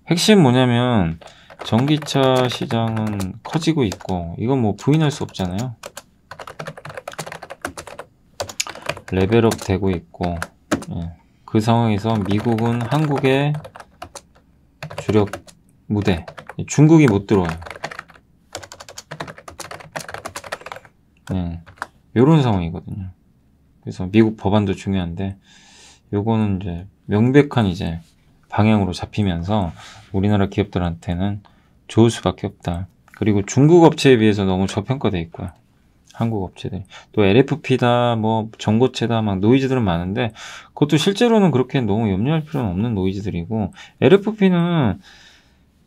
핵심 뭐냐면 전기차 시장은 커지고 있고, 이건 뭐 부인할 수 없잖아요. 레벨업 되고 있고, 예. 그 상황에서 미국은 한국의 주력 무대, 중국이 못 들어와요. 예. 요런 상황이거든요. 그래서 미국 법안도 중요한데, 요거는 이제 명백한 이제 방향으로 잡히면서 우리나라 기업들한테는 좋을 수밖에 없다. 그리고 중국 업체에 비해서 너무 저평가돼 있고요. 한국 업체들 또 엘에프피다 뭐 전고체다 막 노이즈들은 많은데, 그것도 실제로는 그렇게 너무 염려할 필요는 없는 노이즈들이고, 엘에프피는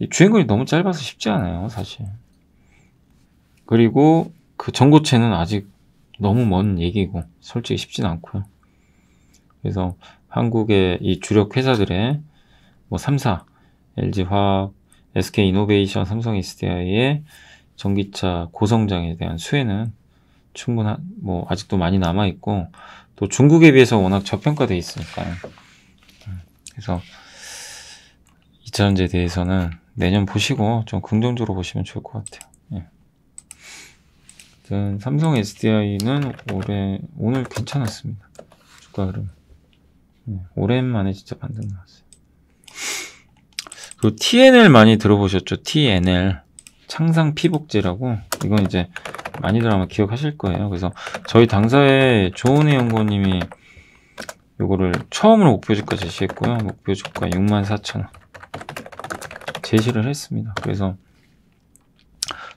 주행거리 너무 짧아서 쉽지 않아요 사실. 그리고 그 전고체는 아직 너무 먼 얘기고 솔직히 쉽진 않고요. 그래서 한국의 이 주력 회사들의 뭐 삼사, 엘지화학, 에스케이이노베이션, 삼성에스디아이의 전기차 고성장에 대한 수혜는 충분한, 뭐 아직도 많이 남아있고, 또 중국에 비해서 워낙 저평가되어 있으니까. 그래서 이차전지에 대해서는 내년 보시고 좀 긍정적으로 보시면 좋을 것 같아요. 예. 아무튼 삼성에스디아이는 올해 오늘 괜찮았습니다. 주가 흐름. 예. 오랜만에 진짜 반등 나왔어요. 그 티 앤 엘 많이 들어보셨죠? 티 앤 엘 창상 피복제라고. 이건 이제 많이들 아마 기억하실 거예요. 그래서 저희 당사의 조은혜 연구원님이 요거를 처음으로 목표주가 제시했고요. 목표주가 육만 사천 원 제시를 했습니다. 그래서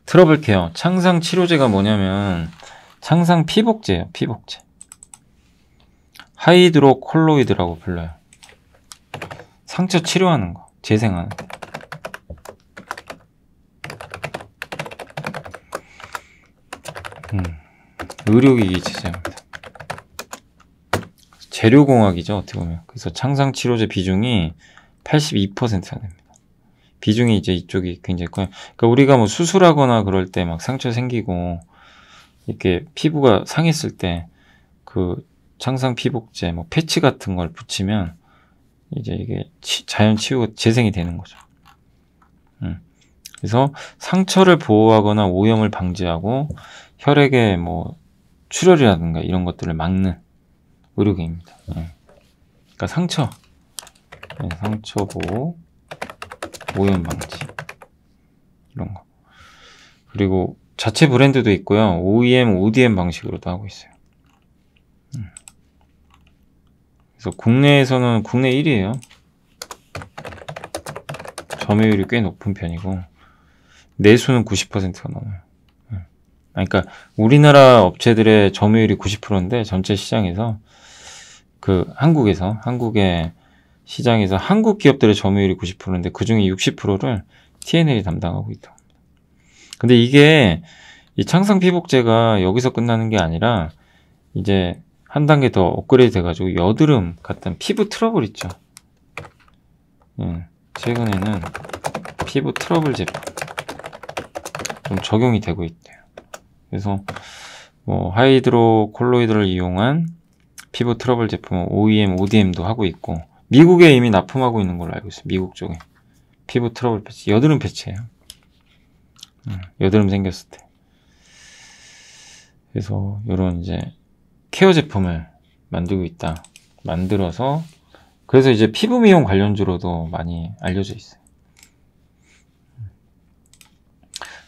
트러블 케어 창상 치료제가 뭐냐면 창상 피복제예요. 피복제 하이드로 콜로이드라고 불러요. 상처 치료하는 거, 재생하는 거. 음, 의료기기 제재입니다. 재료공학이죠 어떻게 보면. 그래서 창상치료제 비중이 팔십이 퍼센트가 됩니다. 비중이 이제 이쪽이 굉장히 커요. 그러니까 우리가 뭐 수술하거나 그럴 때 막 상처 생기고 이렇게 피부가 상했을 때 그 창상 피복제 뭐 패치 같은 걸 붙이면 이제 이게 치, 자연 치유가 재생이 되는 거죠. 음. 그래서 상처를 보호하거나 오염을 방지하고 혈액의 뭐 출혈이라든가 이런 것들을 막는 의료기입니다. 예. 그러니까 상처, 예, 상처 보호, 오염 방지 이런 거. 그리고 자체 브랜드도 있고요. 오이엠, 오디엠 방식으로도 하고 있어요. 음. 그래서 국내에서는 국내 일 위예요. 점유율이 꽤 높은 편이고 내수는 구십 퍼센트가 넘어요. 그러니까 우리나라 업체들의 점유율이 구십 퍼센트인데 전체 시장에서 그 한국에서 한국의 시장에서 한국 기업들의 점유율이 구십 퍼센트인데 그 중에 육십 퍼센트를 티 앤 엘이 담당하고 있다. 근데 이게 이 창상 피복제가 여기서 끝나는 게 아니라 이제 한 단계 더 업그레이드 돼가지고 여드름 같은 피부 트러블 있죠. 예, 최근에는 피부 트러블 제품 좀 적용이 되고 있대요. 그래서 뭐 하이드로 콜로이드를 이용한 피부 트러블 제품은 오 이 엠, 오 디 엠도 하고 있고 미국에 이미 납품하고 있는 걸로 알고 있어요. 미국 쪽에 피부 트러블 패치, 여드름 패치예요. 여드름 생겼을 때. 그래서 이런 이제 케어 제품을 만들고 있다. 만들어서 그래서 이제 피부 미용 관련주로도 많이 알려져 있어요.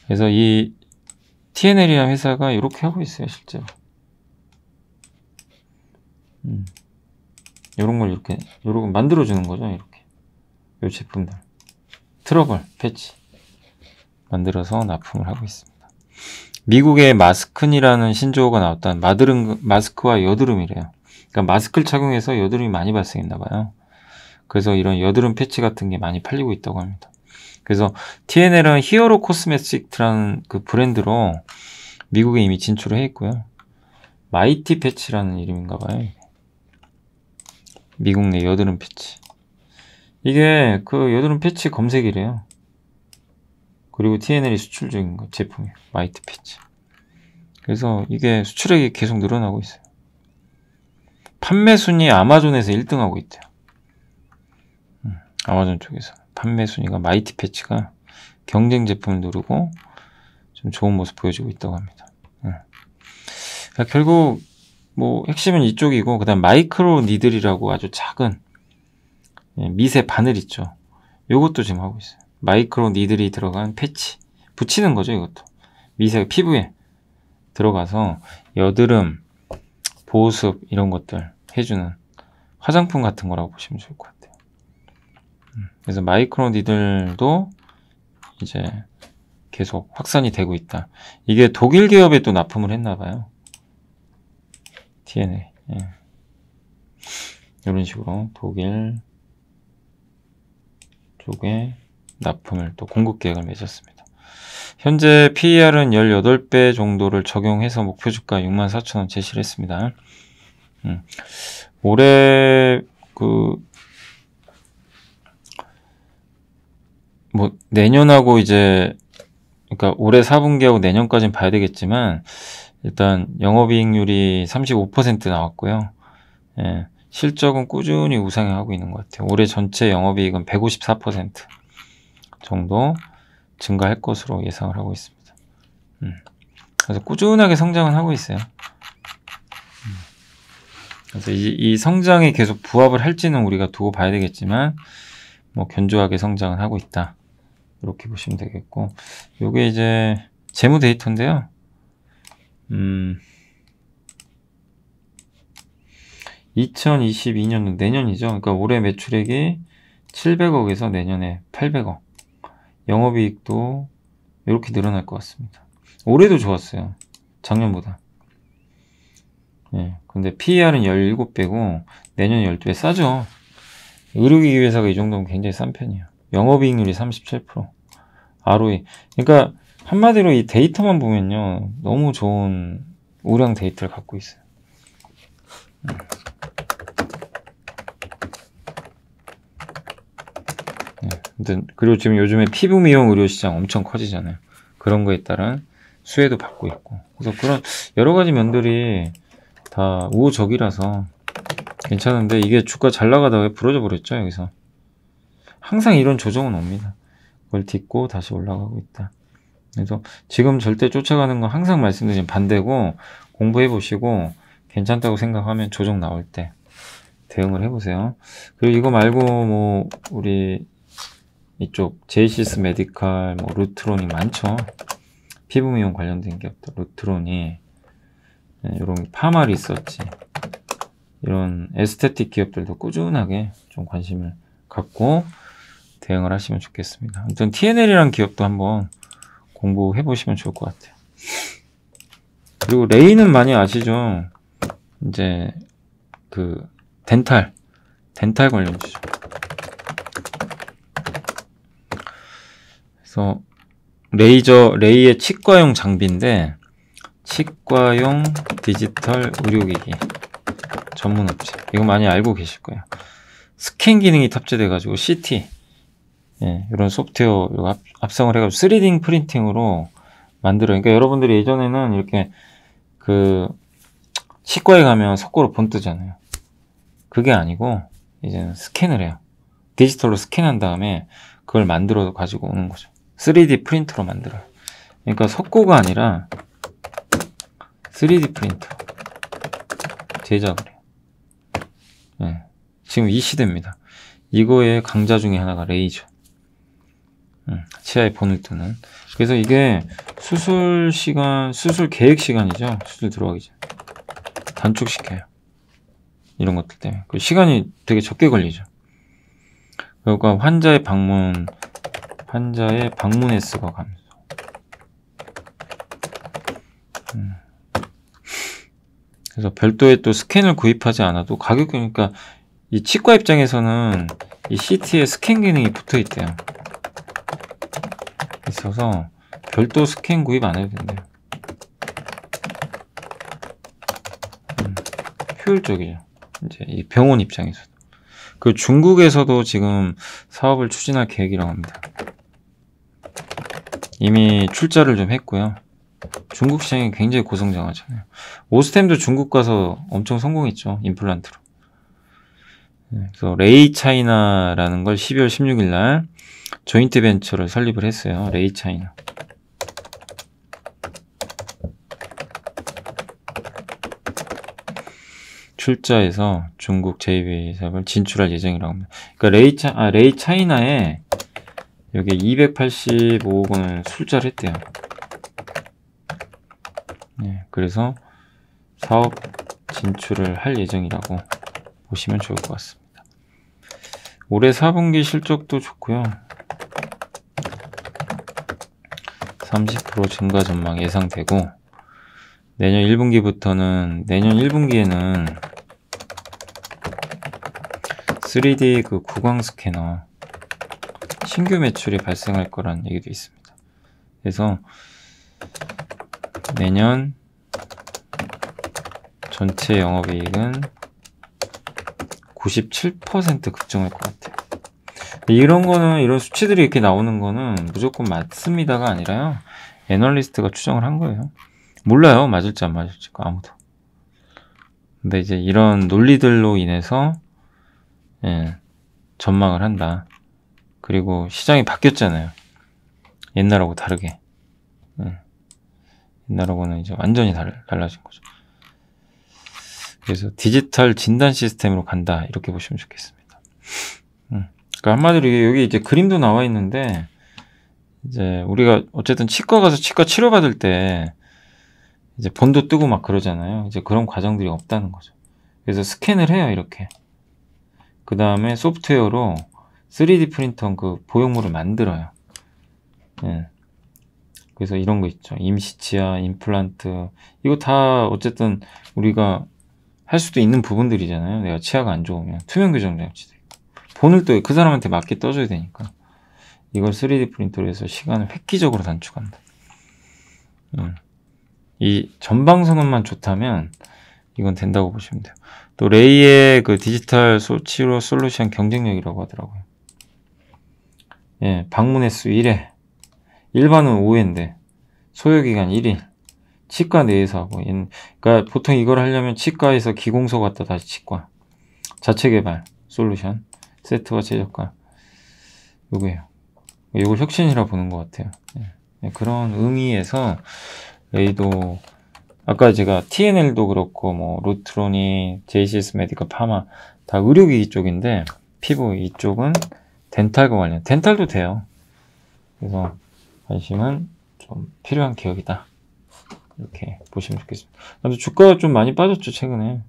그래서 이 티 앤 엘이라는 회사가 이렇게 하고 있어요, 실제로. 음. 요런 걸 이렇게, 요렇게 만들어주는 거죠, 이렇게. 요 제품들. 트러블, 패치. 만들어서 납품을 하고 있습니다. 미국의 마스큰이라는 신조어가 나왔던 마드름, 마스크와 여드름이래요. 그러니까 마스크를 착용해서 여드름이 많이 발생했나봐요. 그래서 이런 여드름 패치 같은 게 많이 팔리고 있다고 합니다. 그래서 티 앤 엘은 히어로 코스메틱스라는 그 브랜드로 미국에 이미 진출을 해 있고요. 마이티 패치라는 이름인가봐요. 미국 내 여드름 패치. 이게 그 여드름 패치 검색이래요. 그리고 티 앤 엘이 수출 중인 거 제품이에요. 마이티 패치. 그래서 이게 수출액이 계속 늘어나고 있어요. 판매 순위 아마존에서 일 등하고 있대요. 아마존 쪽에서. 판매 순위가 마이티 패치가 경쟁 제품을 누르고 좀 좋은 모습 보여주고 있다고 합니다. 응. 그러니까 결국 뭐 핵심은 이쪽이고 그다음 마이크로 니들이라고 아주 작은 미세 바늘 있죠. 요것도 지금 하고 있어요. 마이크로 니들이 들어간 패치 붙이는 거죠. 이것도 미세 피부에 들어가서 여드름 보습 이런 것들 해주는 화장품 같은 거라고 보시면 좋을 것 같아요. 그래서 마이크로 니들도 이제 계속 확산이 되고 있다. 이게 독일 기업에 또 납품을 했나봐요. 티 앤 엘. 예. 이런 식으로 독일 쪽에 납품을 또 공급 계획을 맺었습니다. 현재 피 이 알은 십팔 배 정도를 적용해서 목표 주가 육만 사천 원 제시를 했습니다. 음. 올해 그 뭐 내년하고 이제 그러니까 올해 사 분기하고 내년까지는 봐야 되겠지만 일단 영업이익률이 삼십오 퍼센트 나왔고요. 예, 실적은 꾸준히 우상향하고 있는 것 같아요. 올해 전체 영업이익은 백오십사 퍼센트 정도 증가할 것으로 예상을 하고 있습니다. 음, 그래서 꾸준하게 성장은 하고 있어요. 음, 그래서 이, 이 성장에 계속 부합을 할지는 우리가 두고 봐야 되겠지만 뭐 견조하게 성장은 하고 있다. 이렇게 보시면 되겠고, 요게 이제 재무 데이터인데요. 음, 이천이십이 년 내년이죠. 그러니까 올해 매출액이 칠백억에서 내년에 팔백억. 영업이익도 이렇게 늘어날 것 같습니다. 올해도 좋았어요. 작년보다. 예, 근데 피 이 알은 십칠 배고 내년 열두 배 싸죠. 의료기기 회사가 이 정도면 굉장히 싼 편이에요. 영업이익률이 삼십칠 퍼센트, 알 오 이. 그러니까 한마디로 이 데이터만 보면요, 너무 좋은 우량 데이터를 갖고 있어요. 아무튼 그리고 지금 요즘에 피부 미용 의료 시장 엄청 커지잖아요. 그런 거에 따른 수혜도 받고 있고. 그래서 그런 여러 가지 면들이 다 우호적이라서. 괜찮은데 이게 주가 잘 나가다가 부러져 버렸죠. 여기서 항상 이런 조정은 옵니다. 그걸 딛고 다시 올라가고 있다. 그래서 지금 절대 쫓아가는 건 항상 말씀드린 반대고 공부해 보시고 괜찮다고 생각하면 조정 나올 때 대응을 해보세요. 그리고 이거 말고 뭐 우리 이쪽 제네시스 메디칼 뭐 루트론이 많죠. 피부 미용 관련된 기업들 루트론이 이런 파마 리서치 이런 에스테틱 기업들도 꾸준하게 좀 관심을 갖고 대응을 하시면 좋겠습니다. 아무튼 티 앤 엘이라는 기업도 한번 공부해 보시면 좋을 것 같아요. 그리고 레이는 많이 아시죠? 이제 그 덴탈 덴탈 관련주죠. 그래서 레이저 레이의 치과용 장비인데 치과용 디지털 의료기기 전문업체. 이거 많이 알고 계실 거예요. 스캔 기능이 탑재돼가지고 씨티 예, 이런 소프트웨어 합성을 해가지고 쓰리디 프린팅으로 만들어요. 그러니까 여러분들이 예전에는 이렇게 그 치과에 가면 석고로 본 뜨잖아요. 그게 아니고 이제는 스캔을 해요. 디지털로 스캔한 다음에 그걸 만들어 가지고 오는 거죠. 쓰리디 프린터로 만들어요. 그러니까 석고가 아니라 쓰리디 프린터 제작을 해요. 예, 지금 이 시대입니다. 이거의 강자 중에 하나가 레이저. 음, 치아의 본을 뜨는. 그래서 이게 수술 시간, 수술 계획 시간이죠. 수술 들어가기 전에 단축시켜요. 이런 것들 때문에 그 시간이 되게 적게 걸리죠. 그러니까 환자의 방문, 환자의 방문 횟수가 감소. 음. 그래서 별도의 또 스캔을 구입하지 않아도 가격, 그러니까 이 치과 입장에서는 이 씨티에 스캔 기능이 붙어 있대요. 있어서 별도 스캔 구입 안 해도 된대요. 음, 효율적이죠. 이제 이 병원 입장에서도. 그 중국에서도 지금 사업을 추진할 계획이라고 합니다. 이미 출자를 좀 했고요. 중국 시장이 굉장히 고성장하잖아요. 오스템도 중국 가서 엄청 성공했죠. 임플란트로. 그래서 레이 차이나라는 걸 십이월 십육일 날 조인트 벤처를 설립을 했어요. 레이 차이나. 출자해서 중국 제이비 사업을 진출할 예정이라고 합니다. 그러니까 레이 차, 아, 레이 차이나에 여기 이백팔십오억 원을 출자를 했대요. 네, 그래서 사업 진출을 할 예정이라고 보시면 좋을 것 같습니다. 올해 사 분기 실적도 좋고요. 삼십 퍼센트 증가 전망 예상되고 내년 일 분기부터는 내년 일 분기에는 쓰리디 그 구강 스캐너 신규 매출이 발생할 거라는 얘기도 있습니다. 그래서 내년 전체 영업이익은 구십칠 퍼센트 급증할 것 같아요. 이런 거는, 이런 수치들이 이렇게 나오는 거는 무조건 맞습니다가 아니라요. 애널리스트가 추정을 한 거예요. 몰라요. 맞을지 안 맞을지 아무도. 근데 이제 이런 논리들로 인해서 예, 전망을 한다. 그리고 시장이 바뀌었잖아요. 옛날하고 다르게. 예. 옛날하고는 이제 완전히 달, 달라진 거죠. 그래서 디지털 진단 시스템으로 간다 이렇게 보시면 좋겠습니다. 음. 그러니까 한마디로 여기 이제 그림도 나와 있는데 이제 우리가 어쨌든 치과 가서 치과 치료받을 때 이제 본도 뜨고 막 그러잖아요. 이제 그런 과정들이 없다는 거죠. 그래서 스캔을 해요 이렇게. 그 다음에 소프트웨어로 쓰리디 프린터 그 보형물을 만들어요. 예. 그래서 이런 거 있죠. 임시치아, 임플란트 이거 다 어쨌든 우리가 할 수도 있는 부분들이잖아요. 내가 치아가 안 좋으면 투명교정장치도 있고 본을 또 그 사람한테 맞게 떠줘야 되니까 이걸 쓰리디 프린터로 해서 시간을 획기적으로 단축한다. 음. 이 전방선언만 좋다면 이건 된다고 보시면 돼요. 또 레이의 그 디지털 치료 솔루션 경쟁력이라고 하더라고요. 예, 방문 횟수 일 회, 일반은 오 회인데 소요기간 일 일, 치과 내에서 하고, 그러니까 보통 이걸 하려면 치과에서 기공소 갔다 다시 치과, 자체 개발 솔루션 세트와 제작과 요거예요. 요걸 혁신이라 보는 것 같아요. 네. 그런 의미에서 레이도 아까 제가 티 앤 엘도 그렇고 뭐 로트로니, 제이씨에스 메디컬, 파마 다 의료기기 쪽인데 피부 이쪽은 덴탈과 관련. 덴탈도 돼요. 그래서 관심은 좀 필요한 기업이다. 이렇게 보시면 좋겠습니다. 아무튼 주가가 좀 많이 빠졌죠 최근에.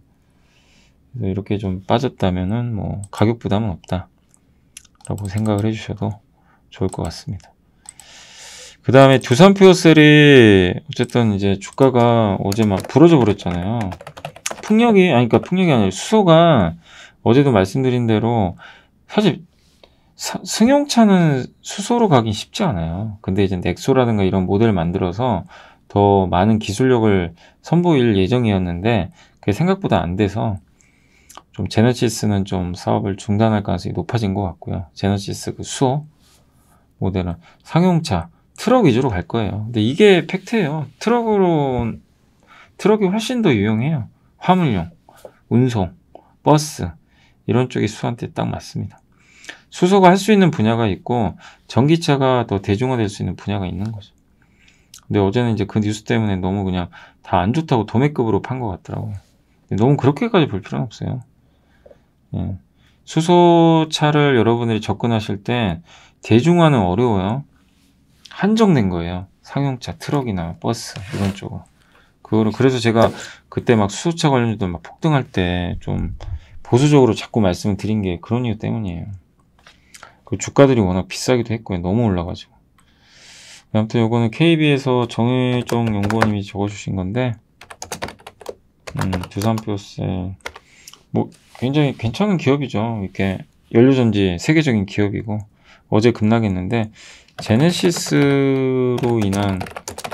그래서 이렇게 좀 빠졌다면은 뭐 가격 부담은 없다. 라고 생각을 해주셔도 좋을 것 같습니다. 그 다음에 두산퓨얼셀이 어쨌든 이제 주가가 어제 막 부러져 버렸잖아요. 풍력이 아니 그러니까 풍력이 아니라 수소가 어제도 말씀드린 대로 사실 사, 승용차는 수소로 가긴 쉽지 않아요. 근데 이제 넥소라든가 이런 모델을 만들어서 더 많은 기술력을 선보일 예정이었는데 그게 생각보다 안 돼서 좀 제네시스는 좀 사업을 중단할 가능성이 높아진 것 같고요. 제네시스 그 수소 모델은 상용차 트럭 위주로 갈 거예요. 근데 이게 팩트예요. 트럭으로 트럭이 훨씬 더 유용해요. 화물용, 운송, 버스 이런 쪽이 수소한테 딱 맞습니다. 수소가 할 수 있는 분야가 있고 전기차가 더 대중화될 수 있는 분야가 있는 거죠. 근데 어제는 이제 그 뉴스 때문에 너무 그냥 다 안 좋다고 도매급으로 판 것 같더라고요. 근데 너무 그렇게까지 볼 필요는 없어요. 예. 수소차를 여러분들이 접근하실 때 대중화는 어려워요. 한정된 거예요. 상용차, 트럭이나 버스 이런 쪽으로. 그거를 그래서 제가 그때 막 수소차 관련주도 막 폭등할 때 좀 보수적으로 자꾸 말씀을 드린 게 그런 이유 때문이에요. 그 주가들이 워낙 비싸기도 했고요. 너무 올라가지고. 아무튼 요거는 케이비에서 정혜정 연구원님이 적어주신 건데 음, 두산퓨얼셀 뭐 굉장히 괜찮은 기업이죠. 이렇게 연료전지 세계적인 기업이고 어제 급락했는데 제네시스로 인한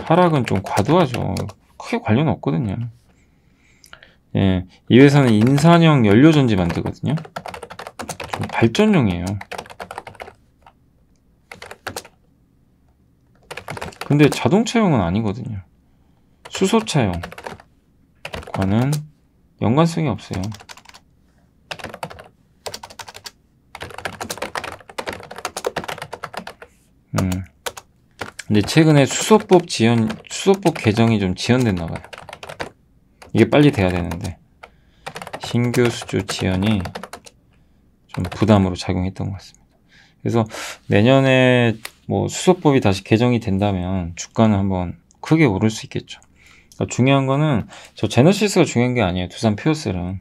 하락은 좀 과도하죠. 크게 관련 없거든요. 예, 이 회사는 인산형 연료전지 만들거든요. 좀 발전용이에요. 근데 자동차용은 아니거든요. 수소차용과는 연관성이 없어요. 음. 근데 최근에 수소법 지연, 수소법 개정이 좀 지연됐나봐요. 이게 빨리 돼야 되는데 신규 수주 지연이 좀 부담으로 작용했던 것 같습니다. 그래서 내년에 뭐 수소법이 다시 개정이 된다면 주가는 한번 크게 오를 수 있겠죠. 그러니까 중요한 거는 저 제네시스가 중요한 게 아니에요. 두산퓨얼셀은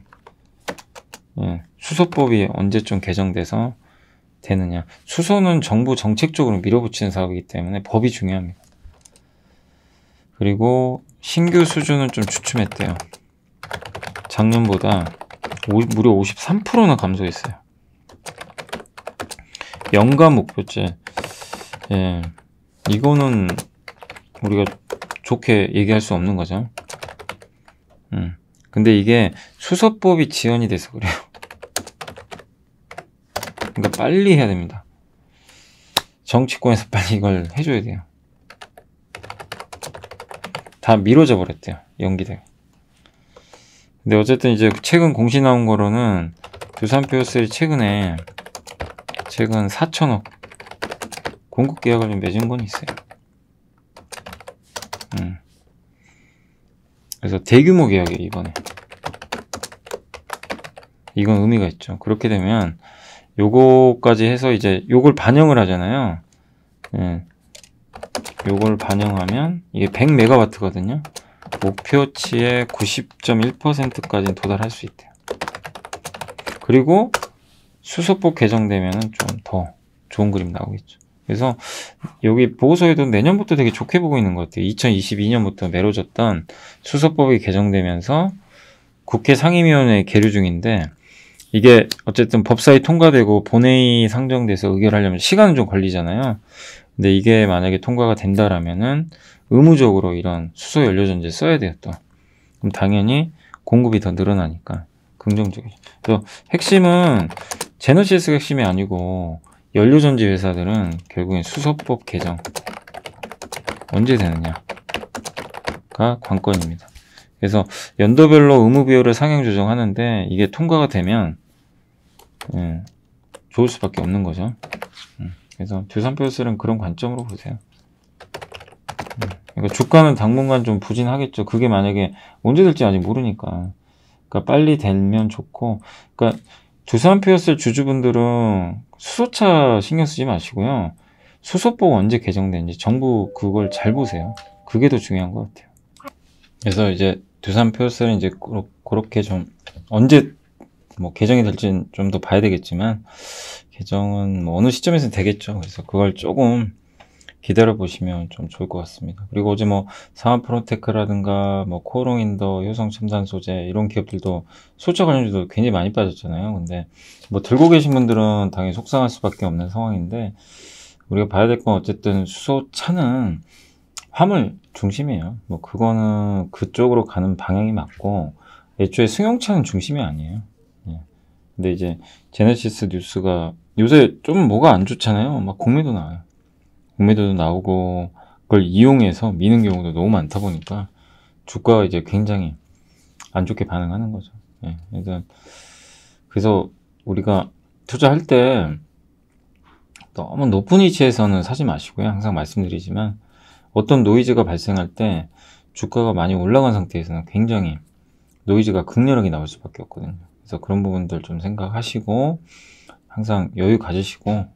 예, 수소법이 언제쯤 개정돼서 되느냐. 수소는 정부 정책적으로 밀어붙이는 사업이기 때문에 법이 중요합니다. 그리고 신규 수주는 좀 주춤했대요. 작년보다 오, 무려 오십삼 퍼센트나 감소했어요. 연간 목표치. 예, 이거는 우리가 좋게 얘기할 수 없는 거죠. 음, 근데 이게 수소법이 지연이 돼서 그래요. 그러니까 빨리 해야 됩니다. 정치권에서 빨리 이걸 해줘야 돼요. 다 미뤄져 버렸대요. 연기되고. 근데 어쨌든 이제 최근 공시 나온 거로는 두산퓨얼셀이 최근에 최근 사천억 공급 계약을 좀 맺은 건 있어요. 음. 그래서 대규모 계약이에요 이번에. 이건 의미가 있죠. 그렇게 되면 요거까지 해서 이제 요걸 반영을 하잖아요. 예. 요걸 반영하면 이게 백 메가와트 거든요. 목표치의 구십 점 일 퍼센트까지 도달할 수 있대요. 그리고 수소법 개정되면은 좀 더 좋은 그림 나오겠죠. 그래서 여기 보고서에도 내년부터 되게 좋게 보고 있는 것 같아요. 이천이십이 년부터 미뤄졌던 수소법이 개정되면서 국회 상임위원회에 계류 중인데 이게 어쨌든 법사위 통과되고 본회의 상정돼서 의결하려면 시간은 좀 걸리잖아요. 근데 이게 만약에 통과가 된다라면은 의무적으로 이런 수소 연료전지 써야 돼요 또. 그럼 당연히 공급이 더 늘어나니까 긍정적이죠. 그래서 핵심은 제네시스가 핵심이 아니고 연료전지 회사들은 결국엔 수소법 개정 언제 되느냐가 관건입니다. 그래서 연도별로 의무 비율을 상향 조정하는데 이게 통과가 되면 예, 좋을 수밖에 없는 거죠. 그래서 두산퓨얼셀은 그런 관점으로 보세요. 그러니까 주가는 당분간 좀 부진하겠죠. 그게 만약에 언제 될지 아직 모르니까. 그러니까 빨리 되면 좋고. 그러니까 두산퓨얼셀 주주분들은 수소차 신경 쓰지 마시고요. 수소법 언제 개정되는지 정부 그걸 잘 보세요. 그게 더 중요한 것 같아요. 그래서 이제 두산퓨얼셀은 이제 그렇게 좀 언제 뭐 개정이 될지는 좀 더 봐야 되겠지만 개정은 뭐 어느 시점에서 되겠죠. 그래서 그걸 조금 기다려 보시면 좀 좋을 것 같습니다. 그리고 어제 뭐 상하프로테크라든가 뭐 코오롱인더, 효성첨단소재 이런 기업들도 수출 관련주도 굉장히 많이 빠졌잖아요. 근데 뭐 들고 계신 분들은 당연히 속상할 수밖에 없는 상황인데 우리가 봐야 될 건 어쨌든 수소차는 화물 중심이에요. 뭐 그거는 그쪽으로 가는 방향이 맞고 애초에 승용차는 중심이 아니에요. 예. 근데 이제 제네시스 뉴스가 요새 좀 뭐가 안 좋잖아요. 막 공매도 나와요. 공매도도 나오고 그걸 이용해서 미는 경우도 너무 많다 보니까 주가가 이제 굉장히 안 좋게 반응하는 거죠. 예. 일단 그래서 우리가 투자할 때 너무 높은 위치에서는 사지 마시고요. 항상 말씀드리지만 어떤 노이즈가 발생할 때 주가가 많이 올라간 상태에서는 굉장히 노이즈가 극렬하게 나올 수밖에 없거든요. 그래서 그런 부분들 좀 생각하시고 항상 여유 가지시고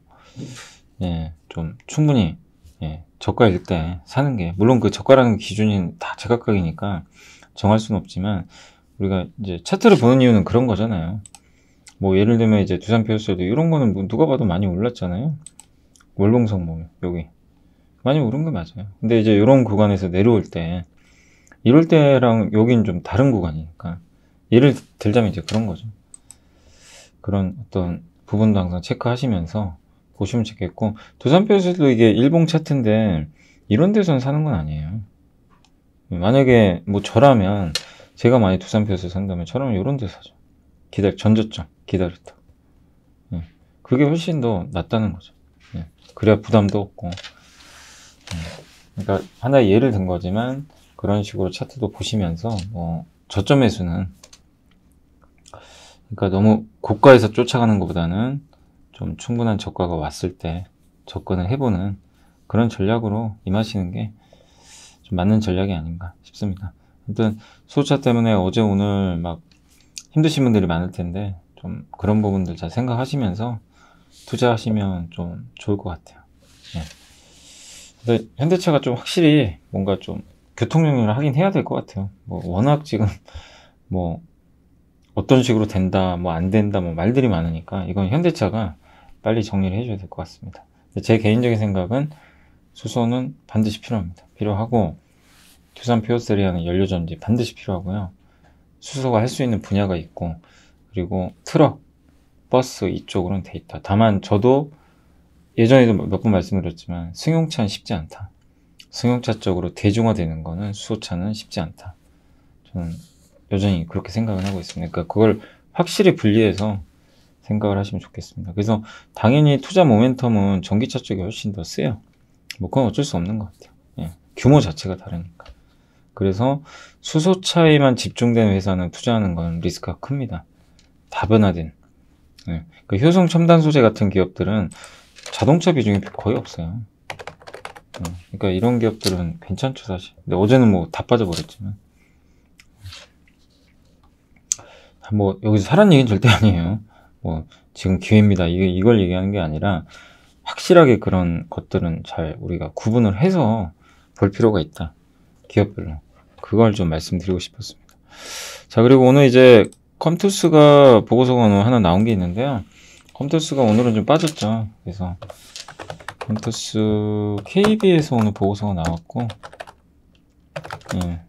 예, 좀 충분히 예, 저가일 때 사는 게 물론 그 저가라는 기준이 다 제각각이니까 정할 수는 없지만 우리가 이제 차트를 보는 이유는 그런 거잖아요. 뭐 예를 들면 이제 두산퓨얼셀도 이런 거는 뭐 누가 봐도 많이 올랐잖아요. 월봉선 보면 여기 많이 오른 거 맞아요. 근데 이제 이런 구간에서 내려올 때 이럴 때랑 여긴 좀 다른 구간이니까 예를 들자면 이제 그런 거죠. 그런 어떤 부분도 항상 체크하시면서 보시면 좋겠고 두산퓨얼셀도 이게 일봉 차트인데 이런 데서는 사는 건 아니에요. 만약에 뭐 저라면 제가 만약에 두산퓨얼셀 산다면 저라면 이런 데서 사죠. 기다려 전저점 기다렸다. 예. 그게 훨씬 더 낫다는 거죠. 예. 그래야 부담도 없고 예. 그러니까 하나의 예를 든 거지만 그런 식으로 차트도 보시면서 뭐 저점 매수는 그러니까 너무 고가에서 쫓아가는 것보다는 좀 충분한 저가가 왔을 때 접근을 해보는 그런 전략으로 임하시는 게 좀 맞는 전략이 아닌가 싶습니다. 아무튼 수소차 때문에 어제 오늘 막 힘드신 분들이 많을 텐데 좀 그런 부분들 잘 생각하시면서 투자하시면 좀 좋을 것 같아요. 예. 근데 현대차가 좀 확실히 뭔가 좀 교통정리를 하긴 해야 될 것 같아요. 뭐, 워낙 지금, 뭐, 어떤 식으로 된다, 뭐, 안 된다, 뭐, 말들이 많으니까, 이건 현대차가 빨리 정리를 해줘야 될 것 같습니다. 제 개인적인 생각은 수소는 반드시 필요합니다. 필요하고, 두산퓨얼셀이라는 연료전지 반드시 필요하고요. 수소가 할 수 있는 분야가 있고, 그리고 트럭, 버스 이쪽으로는 돼 있다. 다만, 저도 예전에도 몇 번 말씀드렸지만, 승용차는 쉽지 않다. 승용차 쪽으로 대중화되는 거는 수소차는 쉽지 않다. 저는 여전히 그렇게 생각을 하고 있습니다. 그러니까 그걸 확실히 분리해서 생각을 하시면 좋겠습니다. 그래서 당연히 투자 모멘텀은 전기차 쪽이 훨씬 더 세요. 뭐 그건 어쩔 수 없는 것 같아요. 예. 규모 자체가 다르니까. 그래서 수소차에만 집중된 회사는 투자하는 건 리스크가 큽니다. 다변화된. 예. 그러니까 효성 첨단 소재 같은 기업들은 자동차 비중이 거의 없어요. 그러니까 이런 기업들은 괜찮죠 사실. 근데 어제는 뭐 다 빠져버렸지만 뭐 여기서 사라는 얘기는 절대 아니에요. 뭐 지금 기회입니다 이게 이걸 얘기하는 게 아니라 확실하게 그런 것들은 잘 우리가 구분을 해서 볼 필요가 있다 기업별로. 그걸 좀 말씀드리고 싶었습니다. 자 그리고 오늘 이제 컴투스가 보고서가 오늘 하나 나온 게 있는데요. 컴투스가 오늘은 좀 빠졌죠. 그래서 컴투스 케이비에서 오늘 보고서가 나왔고 예.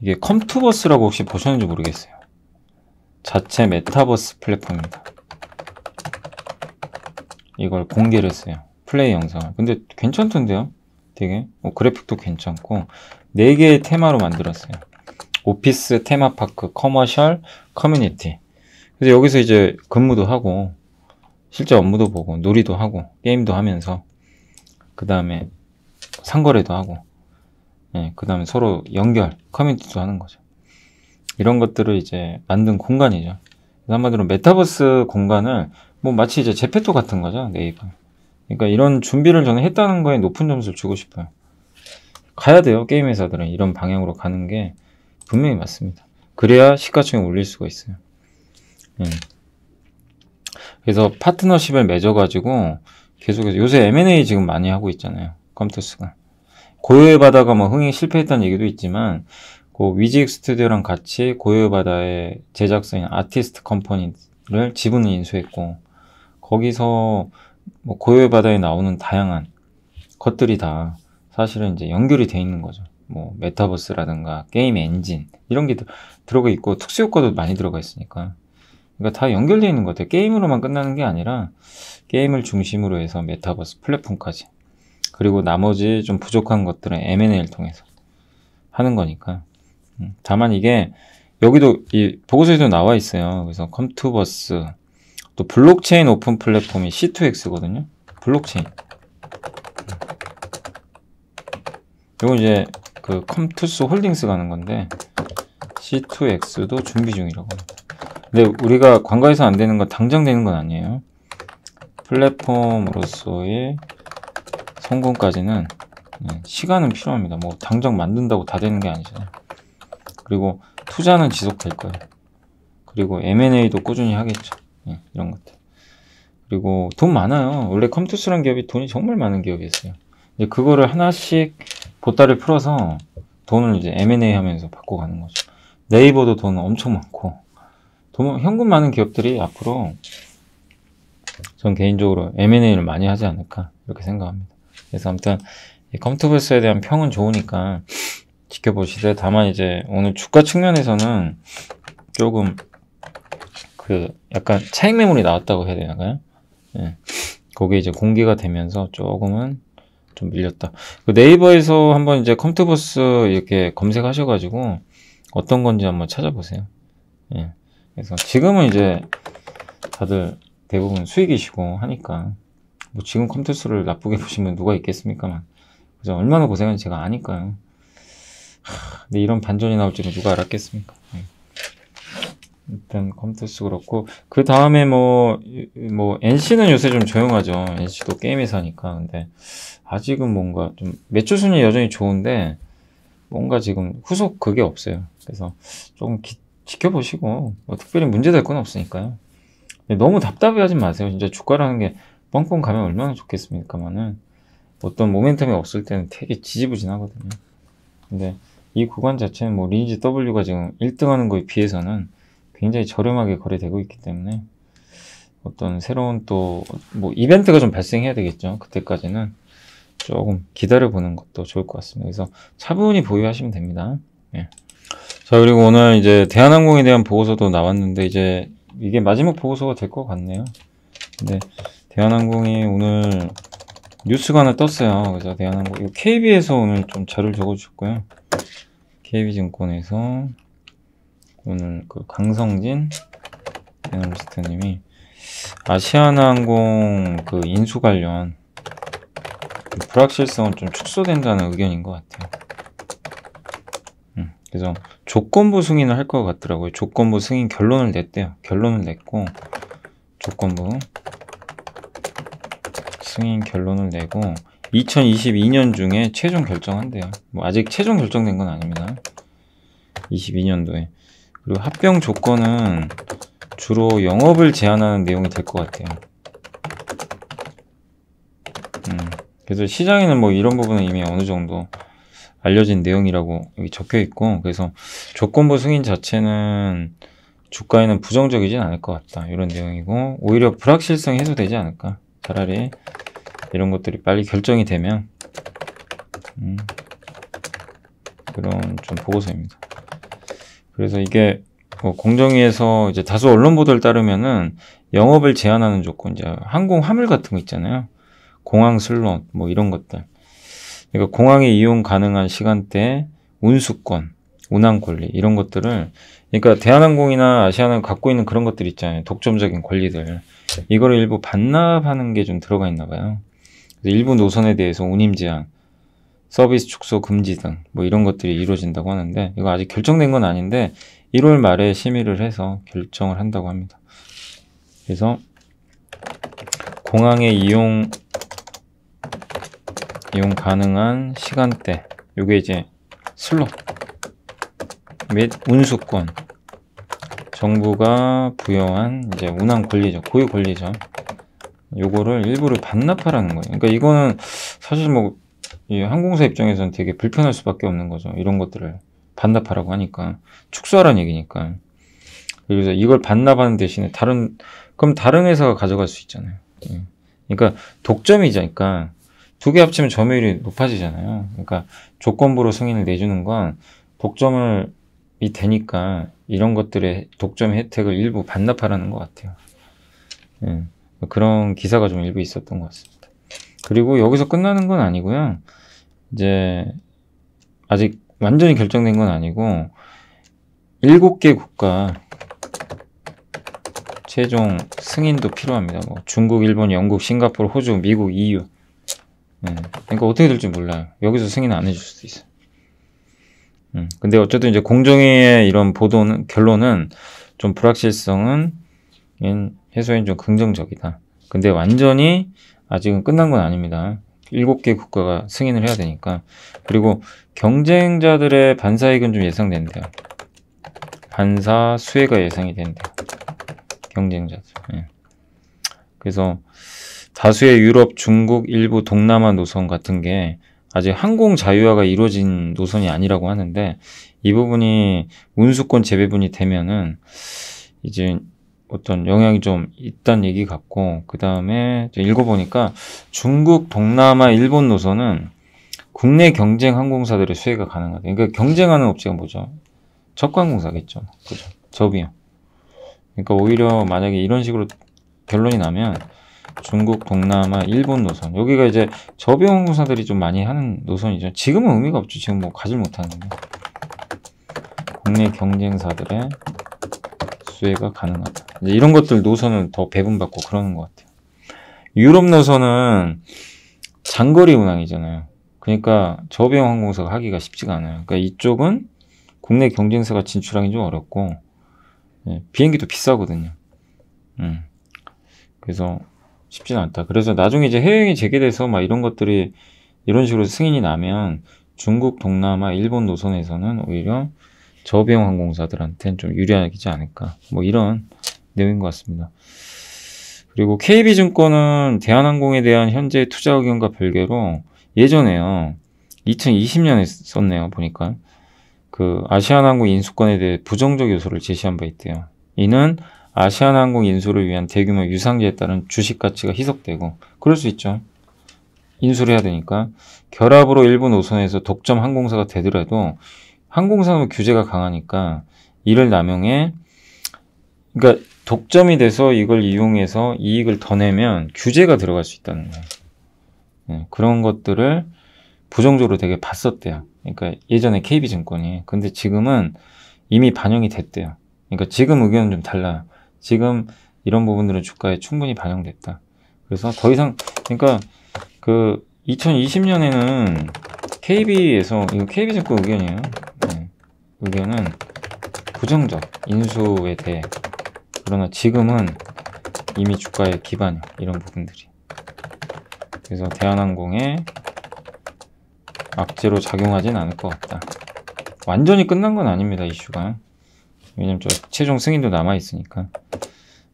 이게 컴투버스라고 혹시 보셨는지 모르겠어요. 자체 메타버스 플랫폼입니다. 이걸 공개를 했어요. 플레이 영상을. 근데 괜찮던데요? 되게 뭐 그래픽도 괜찮고 네 개의 테마로 만들었어요. 오피스, 테마파크, 커머셜, 커뮤니티. 그래서 여기서 이제 근무도 하고 실제 업무도 보고 놀이도 하고 게임도 하면서 그 다음에 상거래도 하고 예, 그 다음에 서로 연결 커뮤니티도 하는 거죠. 이런 것들을 이제 만든 공간이죠. 한마디로 메타버스 공간을 뭐 마치 이제 제페토 같은 거죠. 네이버. 그러니까 이런 준비를 저는 했다는 거에 높은 점수를 주고 싶어요. 가야 돼요. 게임 회사들은 이런 방향으로 가는 게 분명히 맞습니다. 그래야 시가총액 올릴 수가 있어요. 예. 그래서 파트너십을 맺어가지고 계속해서 요새 엠 앤 에이 지금 많이 하고 있잖아요. 컴투스가 고요의 바다가 뭐 흥행 실패했다는 얘기도 있지만 그 위직 스튜디오랑 같이 고유바다의 제작사인 아티스트 컴퍼니를 지분을 인수했고, 거기서 뭐 고유바다에 나오는 다양한 것들이 다 사실은 이제 연결이 돼 있는 거죠. 뭐 메타버스라든가 게임 엔진 이런 게 들어가 있고 특수 효과도 많이 들어가 있으니까, 그러니까 다 연결되어 있는 것 같아요. 게임으로만 끝나는 게 아니라 게임을 중심으로 해서 메타버스 플랫폼까지, 그리고 나머지 좀 부족한 것들은 엠 앤 에이를 통해서 하는 거니까. 다만 이게 여기도 이 보고서에도 나와 있어요. 그래서 컴투버스, 또 블록체인 오픈 플랫폼이 씨 투 엑스거든요. 블록체인. 이건 이제 그 컴투스 홀딩스 가는 건데 씨 투 엑스도 준비 중이라고 합니다. 근데 우리가 관가에서 안 되는 건 당장 되는 건 아니에요. 플랫폼으로서의 성공까지는 시간은 필요합니다. 뭐 당장 만든다고 다 되는 게 아니잖아요. 그리고 투자는 지속될 거예요. 그리고 엠 앤 에이도 꾸준히 하겠죠. 이런 것들. 그리고 돈 많아요. 원래 컴투스라는 기업이 돈이 정말 많은 기업이었어요. 이제 그거를 하나씩 보따리를 풀어서 돈을 이제 엠 앤 에이 하면서 바꿔가는 거죠. 네이버도 돈 엄청 많고, 돈, 현금 많은 기업들이 앞으로 전 개인적으로 엠 앤 에이를 많이 하지 않을까 이렇게 생각합니다. 그래서 아무튼 이 컴투버스에 대한 평은 좋으니까 지켜보시되, 다만 이제 오늘 주가 측면에서는 조금 그 약간 차익 매물이 나왔다고 해야 되나요? 예. 거기에 이제 공개가 되면서 조금은 좀 밀렸다. 네이버에서 한번 이제 컴투버스 이렇게 검색하셔가지고 어떤 건지 한번 찾아보세요. 예. 그래서 지금은 이제 다들 대부분 수익이시고 하니까 뭐 지금 컴투스를 나쁘게 보시면 누가 있겠습니까만, 그죠? 얼마나 고생한지 제가 아니까요. 하, 근데 이런 반전이 나올 줄은 누가 알았겠습니까? 예. 일단 컴투스 그렇고, 그 다음에 뭐 뭐 엔씨는 요새 좀 조용하죠. 엔씨도 게임 회사니까. 근데 아직은 뭔가 좀 매출 순위 여전히 좋은데 뭔가 지금 후속 그게 없어요. 그래서 조금 기, 지켜보시고 뭐 특별히 문제될 건 없으니까요. 근데 너무 답답해하지 마세요. 진짜 주가라는 게 뻥뻥 가면 얼마나 좋겠습니까만은 어떤 모멘텀이 없을 때는 되게 지지부진하거든요. 근데 이 구간 자체는 뭐 리니지 W가 지금 일 등 하는 거에 비해서는 굉장히 저렴하게 거래되고 있기 때문에 어떤 새로운 또 뭐 이벤트가 좀 발생해야 되겠죠. 그때까지는 조금 기다려보는 것도 좋을 것 같습니다. 그래서 차분히 보유하시면 됩니다. 예. 자, 그리고 오늘 이제 대한항공에 대한 보고서도 나왔는데 이제 이게 마지막 보고서가 될 것 같네요. 근데 대한항공이 오늘 뉴스가 하나 떴어요. 그래서 대한항공, 이거 케이비에서 오늘 좀 자료를 적어주셨고요. 케이비증권에서 오늘 그 강성진 애널리스트님이 아시아나항공 그 인수 관련 불확실성은 좀 축소된다는 의견인 것 같아요. 음, 그래서 조건부 승인을 할 것 같더라고요. 조건부 승인 결론을 냈대요. 결론을 냈고 조건부 승인 결론을 내고 이천이십이 년 중에 최종 결정한대요. 뭐 아직 최종 결정된 건 아닙니다. 이십이 년도에. 그리고 합병 조건은 주로 영업을 제한하는 내용이 될 것 같아요. 음, 그래서 시장에는 뭐 이런 부분은 이미 어느 정도 알려진 내용이라고 여기 적혀 있고, 그래서 조건부 승인 자체는 주가에는 부정적이진 않을 것 같다 이런 내용이고, 오히려 불확실성이 해소되지 않을까. 차라리 이런 것들이 빨리 결정이 되면 음, 그런 좀 보고서입니다. 그래서 이게 뭐 공정위에서 이제 다수 언론 보도를 따르면은 영업을 제한하는 조건, 이제 항공 화물 같은 거 있잖아요. 공항 슬롯 뭐 이런 것들. 그러니까 공항에 이용 가능한 시간대, 운수권, 운항 권리 이런 것들을, 그러니까 대한항공이나 아시아나항공 갖고 있는 그런 것들 있잖아요. 독점적인 권리들. 이거를 일부 반납하는 게 좀 들어가 있나 봐요. 그래서 일부 노선에 대해서 운임 제한, 서비스 축소 금지 등 뭐 이런 것들이 이루어진다고 하는데, 이거 아직 결정된 건 아닌데 일월 말에 심의를 해서 결정을 한다고 합니다. 그래서 공항에 이용 이용 가능한 시간대, 요게 이제 슬롯 및 운수권, 정부가 부여한 이제 운항 권리죠. 고유 권리죠. 요거를 일부를 반납하라는 거예요. 그러니까 이거는 사실 뭐 이 항공사 입장에서는 되게 불편할 수밖에 없는 거죠. 이런 것들을 반납하라고 하니까, 축소하라는 얘기니까. 그래서 이걸 반납하는 대신에 다른, 그럼 다른 회사가 가져갈 수 있잖아요. 예. 그러니까 독점이자니까 두 개 합치면 점유율이 높아지잖아요. 그러니까 조건부로 승인을 내주는 건 독점을 이 되니까 이런 것들의 독점 혜택을 일부 반납하라는 것 같아요. 예. 그런 기사가 좀 일부 있었던 것 같습니다. 그리고 여기서 끝나는 건 아니고요. 이제 아직 완전히 결정된 건 아니고 일곱 개 국가 최종 승인도 필요합니다. 뭐 중국, 일본, 영국, 싱가포르, 호주, 미국, 이유. 예. 그러니까 어떻게 될지 몰라요. 여기서 승인 안 해줄 수도 있어요. 음. 근데 어쨌든 이제 공정위의 이런 보도는, 결론은 좀 불확실성은 해소엔 좀 긍정적이다. 근데 완전히 아직은 끝난 건 아닙니다. 일곱 개 국가가 승인을 해야 되니까. 그리고 경쟁자들의 반사익은 좀 예상된대요. 반사 수혜가 예상이 된대요. 경쟁자들. 예. 그래서 다수의 유럽, 중국, 일부 동남아 노선 같은 게 아직 항공 자유화가 이루어진 노선이 아니라고 하는데, 이 부분이 운수권 재배분이 되면은 이제 어떤 영향이 좀 있다는 얘기 같고, 그 다음에 읽어보니까 중국, 동남아, 일본 노선은 국내 경쟁 항공사들의 수혜가 가능하다. 그러니까 경쟁하는 업체가 뭐죠? 저가항공사겠죠. 그죠? 저비용. 그러니까 오히려 만약에 이런 식으로 결론이 나면 중국, 동남아, 일본 노선, 여기가 이제 저비용 항공사들이 좀 많이 하는 노선이죠. 지금은 의미가 없죠. 지금 뭐 가질 못하는데. 국내 경쟁사들의 수혜가 가능하다. 이제 이런 것들 노선을 더 배분받고 그러는 것 같아요. 유럽 노선은 장거리 운항이잖아요. 그러니까 저비용 항공사가 하기가 쉽지가 않아요. 그러니까 이쪽은 국내 경쟁사가 진출하기 좀 어렵고, 예, 비행기도 비싸거든요. 음. 그래서 쉽진 않다. 그래서 나중에 이제 해외여행이 재개돼서 막 이런 것들이 이런 식으로 승인이 나면 중국, 동남아, 일본 노선에서는 오히려 저비용 항공사들한테는 좀 유리하지 않을까, 뭐 이런 내용인 것 같습니다. 그리고 케이비증권은 대한항공에 대한 현재 투자 의견과 별개로 예전에요, 이천이십 년에 썼네요. 보니까 그 아시아나항공 인수권에 대해 부정적 요소를 제시한 바 있대요. 이는 아시아나항공 인수를 위한 대규모 유상제에 따른 주식가치가 희석되고, 그럴 수 있죠. 인수를 해야 되니까. 결합으로 일부 노선에서 독점 항공사가 되더라도 항공사는 규제가 강하니까 이를 남용해, 그러니까 독점이 돼서 이걸 이용해서 이익을 더 내면 규제가 들어갈 수 있다는 거예요. 네, 그런 것들을 부정적으로 되게 봤었대요. 그러니까 예전에 케이비증권이. 근데 지금은 이미 반영이 됐대요. 그러니까 지금 의견은 좀 달라요. 지금 이런 부분들은 주가에 충분히 반영됐다. 그래서 더 이상, 그러니까 그 이천이십 년에는 케이비에서, 이거 케이비증권 의견이에요. 네. 의견은 부정적 인수에 대해. 그러나 지금은 이미 주가에 기반이, 이런 부분들이. 그래서 대한항공에 악재로 작용하진 않을 것 같다. 완전히 끝난 건 아닙니다, 이슈가. 왜냐면 저 최종 승인도 남아있으니까.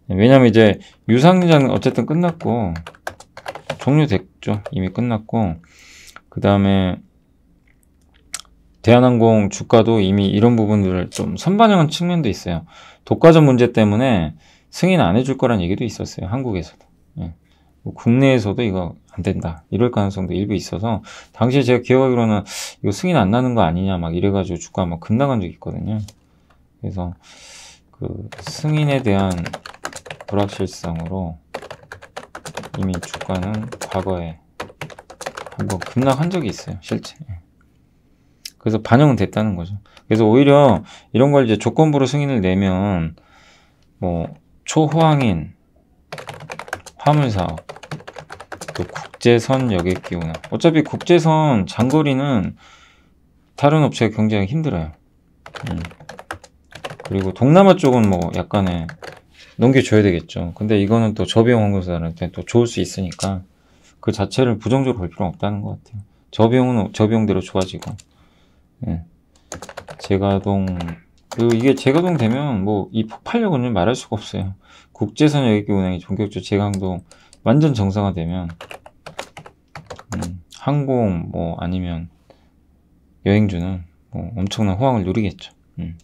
왜냐면 이제 유상자는 어쨌든 끝났고, 종료됐죠. 이미 끝났고, 그 다음에 대한항공 주가도 이미 이런 부분들을 좀 선반영한 측면도 있어요. 독과점 문제 때문에 승인 안 해줄 거란 얘기도 있었어요. 한국에서도. 예. 국내에서도 이거 안 된다, 이럴 가능성도 일부 있어서, 당시에 제가 기억하기로는 이거 승인 안 나는 거 아니냐 막 이래가지고 주가 막 급락한 적이 있거든요. 그래서 그 승인에 대한 불확실성으로 이미 주가는 과거에 한번 급락한 적이 있어요, 실제. 그래서 반영은 됐다는 거죠. 그래서 오히려 이런 걸 이제 조건부로 승인을 내면 뭐 초호황인, 화물사업, 또 국제선 여객기운항. 어차피 국제선 장거리는 다른 업체가 경쟁하기 힘들어요. 음. 그리고 동남아 쪽은 뭐 약간의 넘겨줘야 되겠죠. 근데 이거는 또 저비용 항공사들한테 또 좋을 수 있으니까 그 자체를 부정적으로 볼 필요는 없다는 것 같아요. 저비용은 저비용대로 좋아지고. 예. 제가동, 그리고 이게 재가동 되면 뭐 이 폭발력은 말할 수가 없어요. 국제선 여객기 운항이 본격적으로 재가동 완전 정상화되면 음, 항공 뭐 아니면 여행주는 뭐 엄청난 호황을 누리겠죠. 음.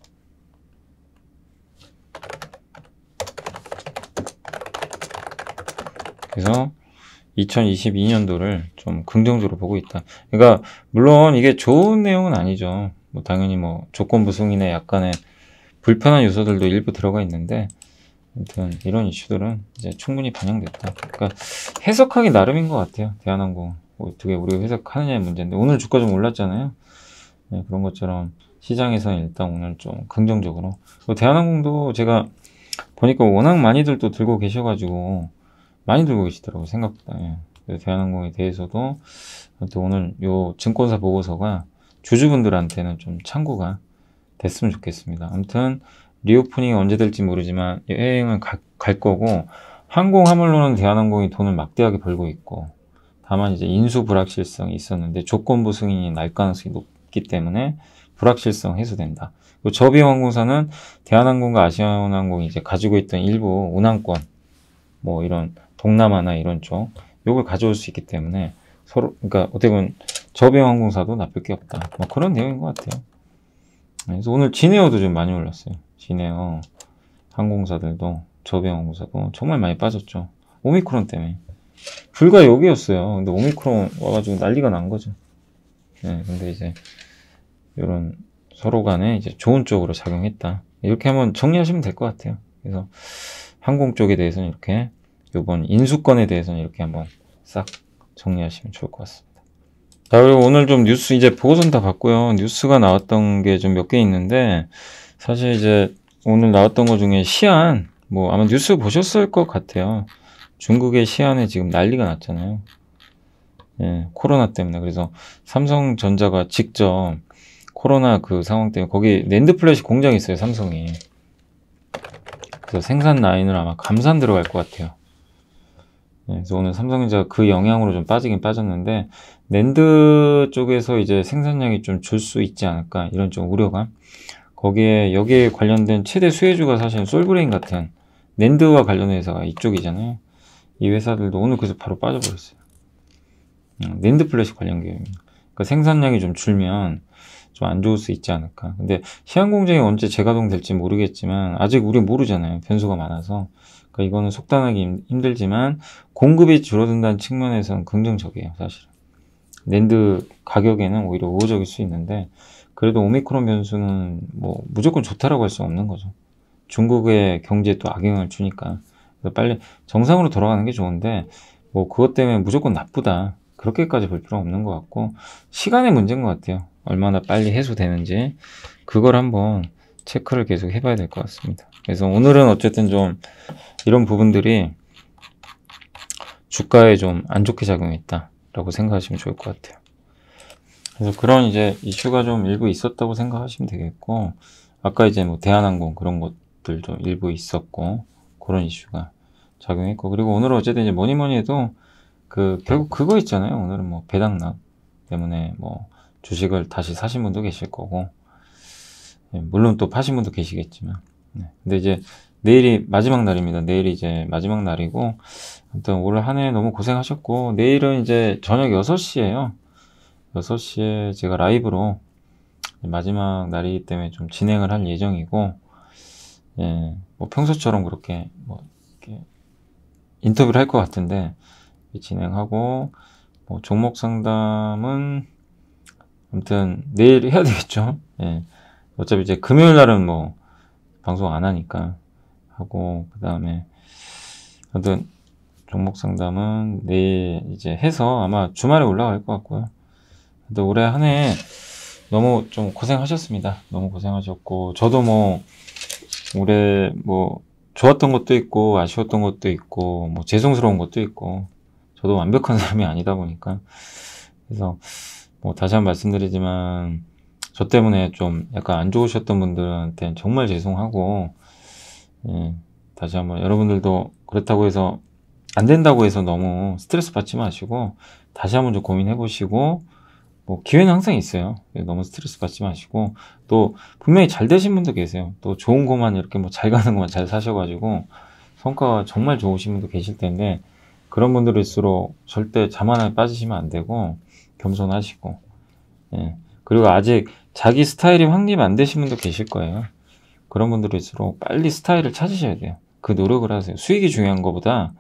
그래서 이천이십이 년도를 좀 긍정적으로 보고 있다. 그러니까 물론 이게 좋은 내용은 아니죠. 뭐 당연히 뭐 조건부 승인에 약간의 불편한 요소들도 일부 들어가 있는데, 아무튼 이런 이슈들은 이제 충분히 반영됐다. 그러니까 해석하기 나름인 것 같아요. 대한항공 어떻게 우리가 해석하느냐의 문제인데, 오늘 주가 좀 올랐잖아요. 네, 그런 것처럼 시장에서는 일단 오늘 좀 긍정적으로, 대한항공도 제가 보니까 워낙 많이들 또 들고 계셔가지고 많이 들고 계시더라고요, 생각보다. 예. 대한항공에 대해서도 아무튼 오늘 요 증권사 보고서가 주주분들한테는 좀 참고가 됐으면 좋겠습니다. 아무튼 리오프닝이 언제 될지 모르지만 여행은 가, 갈 거고, 항공 화물로는 대한항공이 돈을 막대하게 벌고 있고, 다만 이제 인수 불확실성이 있었는데 조건부 승인이 날 가능성이 높기 때문에 불확실성 해소된다. 저비용 항공사는 대한항공과 아시아나항공이 이제 가지고 있던 일부 운항권, 뭐 이런 동남아나 이런 쪽 요걸 가져올 수 있기 때문에 서로, 그러니까 어떻게 보면 저비용 항공사도 나쁠 게 없다, 뭐 그런 내용인 것 같아요. 그래서 오늘 지네어도 좀 많이 올랐어요. 지네어 항공사들도, 저비용 항공사도 정말 많이 빠졌죠. 오미크론 때문에 불과 여기였어요. 근데 오미크론 와가지고 난리가 난 거죠. 네, 근데 이제 이런 서로 간에 이제 좋은 쪽으로 작용했다, 이렇게 한번 정리하시면 될 것 같아요. 그래서 항공 쪽에 대해서는 이렇게, 요번 인수권에 대해서는 이렇게 한번 싹 정리하시면 좋을 것 같습니다. 자, 그리고 오늘 좀 뉴스 이제 보고서는 다 봤고요. 뉴스가 나왔던 게 좀 몇 개 있는데, 사실 이제 오늘 나왔던 것 중에 시안, 뭐 아마 뉴스 보셨을 것 같아요. 중국의 시안에 지금 난리가 났잖아요. 예, 코로나 때문에. 그래서 삼성전자가 직접 코로나 그 상황 때문에 거기 랜드 플래시 공장이 있어요, 삼성이. 그래서 생산 라인을 아마 감산 들어갈 것 같아요. 예, 그래서 오늘 삼성전자가 그 영향으로 좀 빠지긴 빠졌는데, 낸드 쪽에서 이제 생산량이 좀 줄 수 있지 않을까, 이런 좀 우려감. 거기에 여기에 관련된 최대 수혜주가 사실 솔브레인 같은 낸드와 관련된 회사가 이쪽이잖아요. 이 회사들도 오늘 그래서 바로 빠져버렸어요. 낸드 플래시 관련 기업입니다. 그러니까 생산량이 좀 줄면 좀 안 좋을 수 있지 않을까. 근데 시안공장이 언제 재가동 될지 모르겠지만 아직 우리 모르잖아요, 변수가 많아서. 그러니까 이거는 속단하기 힘들지만 공급이 줄어든다는 측면에서는 긍정적이에요. 사실은 낸드 가격에는 오히려 우호적일 수 있는데, 그래도 오미크론 변수는 뭐 무조건 좋다라고 할 수 없는 거죠. 중국의 경제에 또 악영향을 주니까. 그래서 빨리 정상으로 돌아가는 게 좋은데, 뭐 그것 때문에 무조건 나쁘다 그렇게까지 볼 필요는 없는 것 같고, 시간의 문제인 것 같아요. 얼마나 빨리 해소되는지 그걸 한번 체크를 계속 해봐야 될 것 같습니다. 그래서 오늘은 어쨌든 좀 이런 부분들이 주가에 좀 안 좋게 작용했다 라고 생각하시면 좋을 것 같아요. 그래서 그런 이제 이슈가 좀 일부 있었다고 생각하시면 되겠고, 아까 이제 뭐 대한항공 그런 것들 좀 일부 있었고, 그런 이슈가 작용했고, 그리고 오늘은 어쨌든 이제 뭐니뭐니 해도 그 결국 그거 있잖아요. 오늘은 뭐 배당락 때문에 뭐 주식을 다시 사신 분도 계실 거고, 물론 또 파신 분도 계시겠지만. 근데 이제 내일이 마지막 날입니다. 내일이 이제 마지막 날이고, 아무튼 올 한 해 너무 고생하셨고, 내일은 이제 저녁 여섯 시에요 여섯 시에 제가 라이브로 마지막 날이기 때문에 좀 진행을 할 예정이고, 예, 뭐 평소처럼 그렇게 뭐 이렇게 인터뷰를 할 것 같은데 진행하고, 뭐 종목 상담은 아무튼 내일 해야 되겠죠. 예. 어차피 이제 금요일 날은 뭐 방송 안 하니까 하고, 그 다음에 아무튼 종목 상담은 내일 이제 해서 아마 주말에 올라갈 것 같고요. 근데 올해 한 해 너무 좀 고생하셨습니다. 너무 고생하셨고, 저도 뭐 올해 뭐 좋았던 것도 있고 아쉬웠던 것도 있고 뭐 죄송스러운 것도 있고, 저도 완벽한 사람이 아니다 보니까. 그래서 뭐 다시 한번 말씀드리지만, 저 때문에 좀 약간 안 좋으셨던 분들한테는 정말 죄송하고, 예, 다시 한번 여러분들도 그렇다고 해서 안 된다고 해서 너무 스트레스 받지 마시고, 다시 한번 좀 고민해 보시고, 뭐 기회는 항상 있어요. 너무 스트레스 받지 마시고, 또 분명히 잘 되신 분도 계세요. 또 좋은 것만 이렇게 뭐 잘 가는 것만 잘 사셔가지고 성과가 정말 좋으신 분도 계실 텐데, 그런 분들일수록 절대 자만에 빠지시면 안 되고 겸손하시고, 예, 그리고 아직 자기 스타일이 확립 안 되신 분도 계실 거예요. 그런 분들일수록 빨리 스타일을 찾으셔야 돼요. 그 노력을 하세요. 수익이 중요한 것보다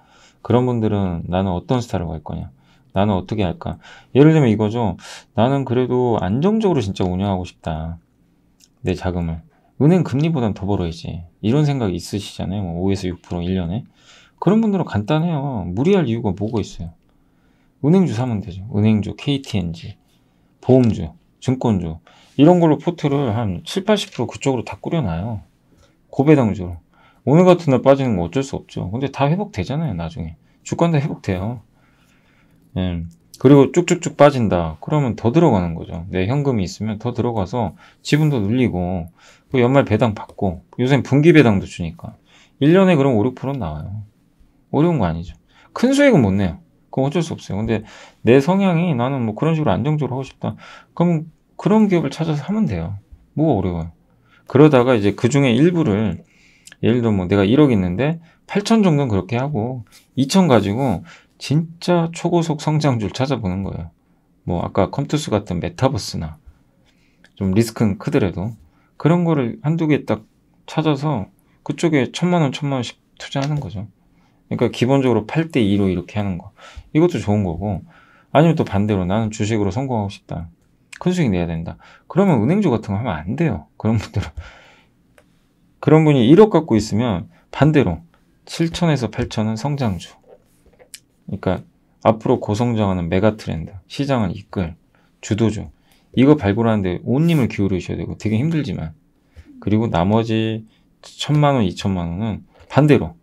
그런 분들은 나는 어떤 스타일로 갈 거냐, 나는 어떻게 할까. 예를 들면 이거죠. 나는 그래도 안정적으로 진짜 운영하고 싶다, 내 자금을. 은행 금리보단 더 벌어야지, 이런 생각이 있으시잖아요. 오에서 육 퍼센트 일 년에. 그런 분들은 간단해요. 무리할 이유가 뭐가 있어요. 은행주 사면 되죠. 은행주, 케이티앤지, 보험주, 증권주, 이런 걸로 포트를 한 칠, 팔십 퍼센트 그쪽으로 다 꾸려놔요. 고배당주로. 오늘 같은 날 빠지는 거 어쩔 수 없죠. 근데 다 회복되잖아요. 나중에 주가도 회복돼요. 예. 그리고 쭉쭉쭉 빠진다 그러면 더 들어가는 거죠. 내 현금이 있으면 더 들어가서 지분도 늘리고, 연말 배당 받고, 요새 분기 배당도 주니까 일 년에 그럼 오, 육 퍼센트 나와요. 어려운 거 아니죠. 큰 수익은 못 내요. 그건 어쩔 수 없어요. 근데 내 성향이 나는 뭐 그런 식으로 안정적으로 하고 싶다, 그럼 그런 기업을 찾아서 하면 돼요. 뭐가 어려워요. 그러다가 이제 그 중에 일부를, 예를 들어 뭐 내가 일억 있는데 팔천 정도는 그렇게 하고 이천 가지고 진짜 초고속 성장주를 찾아보는 거예요. 뭐 아까 컴투스 같은 메타버스나 좀 리스크는 크더라도 그런 거를 한두 개 딱 찾아서 그쪽에 천만원 천만원씩 투자하는 거죠. 그러니까 기본적으로 팔 대 이로 이렇게 하는 거, 이것도 좋은 거고. 아니면 또 반대로 나는 주식으로 성공하고 싶다, 큰 수익 내야 된다, 그러면 은행주 같은 거 하면 안 돼요. 그런 분들은. 그런 분이 일억 갖고 있으면 반대로 칠천에서 팔천은 성장주, 그러니까 앞으로 고성장하는 메가트렌드, 시장을 이끌 주도주, 이거 발굴하는데 온 힘을 기울이셔야 되고 되게 힘들지만. 그리고 나머지 천만원, 이천만원은 반대로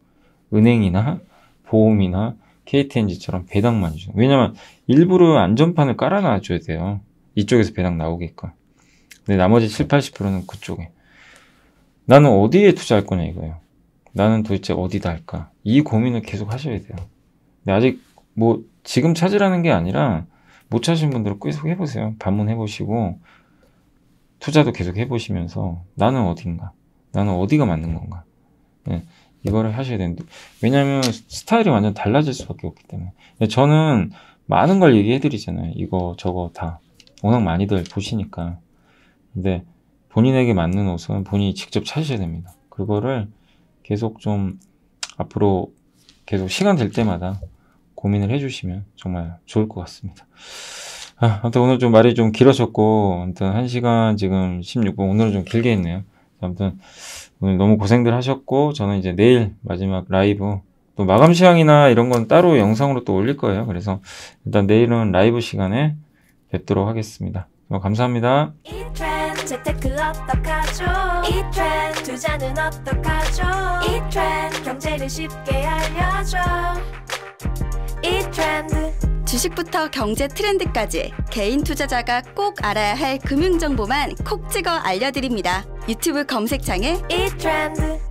은행이나 보험이나 케이티앤지처럼 배당만 주죠. 왜냐면 일부러 안전판을 깔아놔줘야 돼요. 이쪽에서 배당 나오게끔. 근데 나머지 칠, 팔십 퍼센트는 그쪽에. 나는 어디에 투자할 거냐 이거예요. 나는 도대체 어디다 할까, 이 고민을 계속 하셔야 돼요. 근데 아직 뭐 지금 찾으라는 게 아니라 못 찾으신 분들은 계속 해보세요. 반문해보시고 투자도 계속 해보시면서 나는 어딘가, 나는 어디가 맞는 건가, 네, 이거를 하셔야 되는데. 왜냐하면 스타일이 완전 달라질 수밖에 없기 때문에. 저는 많은 걸 얘기해드리잖아요. 이거 저거 다 워낙 많이들 보시니까. 근데 본인에게 맞는 옷은 본인이 직접 찾으셔야 됩니다. 그거를 계속 좀 앞으로 계속 시간 될 때마다 고민을 해주시면 정말 좋을 것 같습니다. 아, 아무튼 오늘 좀 말이 좀 길어졌고, 아무튼 한 시간 지금 십육 분, 오늘은 좀 길게 했네요. 아무튼 오늘 너무 고생들 하셨고, 저는 이제 내일 마지막 라이브, 또 마감 시황이나 이런 건 따로 영상으로 또 올릴 거예요. 그래서 일단 내일은 라이브 시간에 뵙도록 하겠습니다. 감사합니다. 재테크 어떡하죠? 이트렌드 투자는 어떡하죠? 이트렌드 경제를 쉽게 알려줘. 이트렌드 주식부터 경제 트렌드까지 개인 투자자가 꼭 알아야 할 금융 정보만 콕 찍어 알려드립니다. 유튜브 검색창에 이트렌드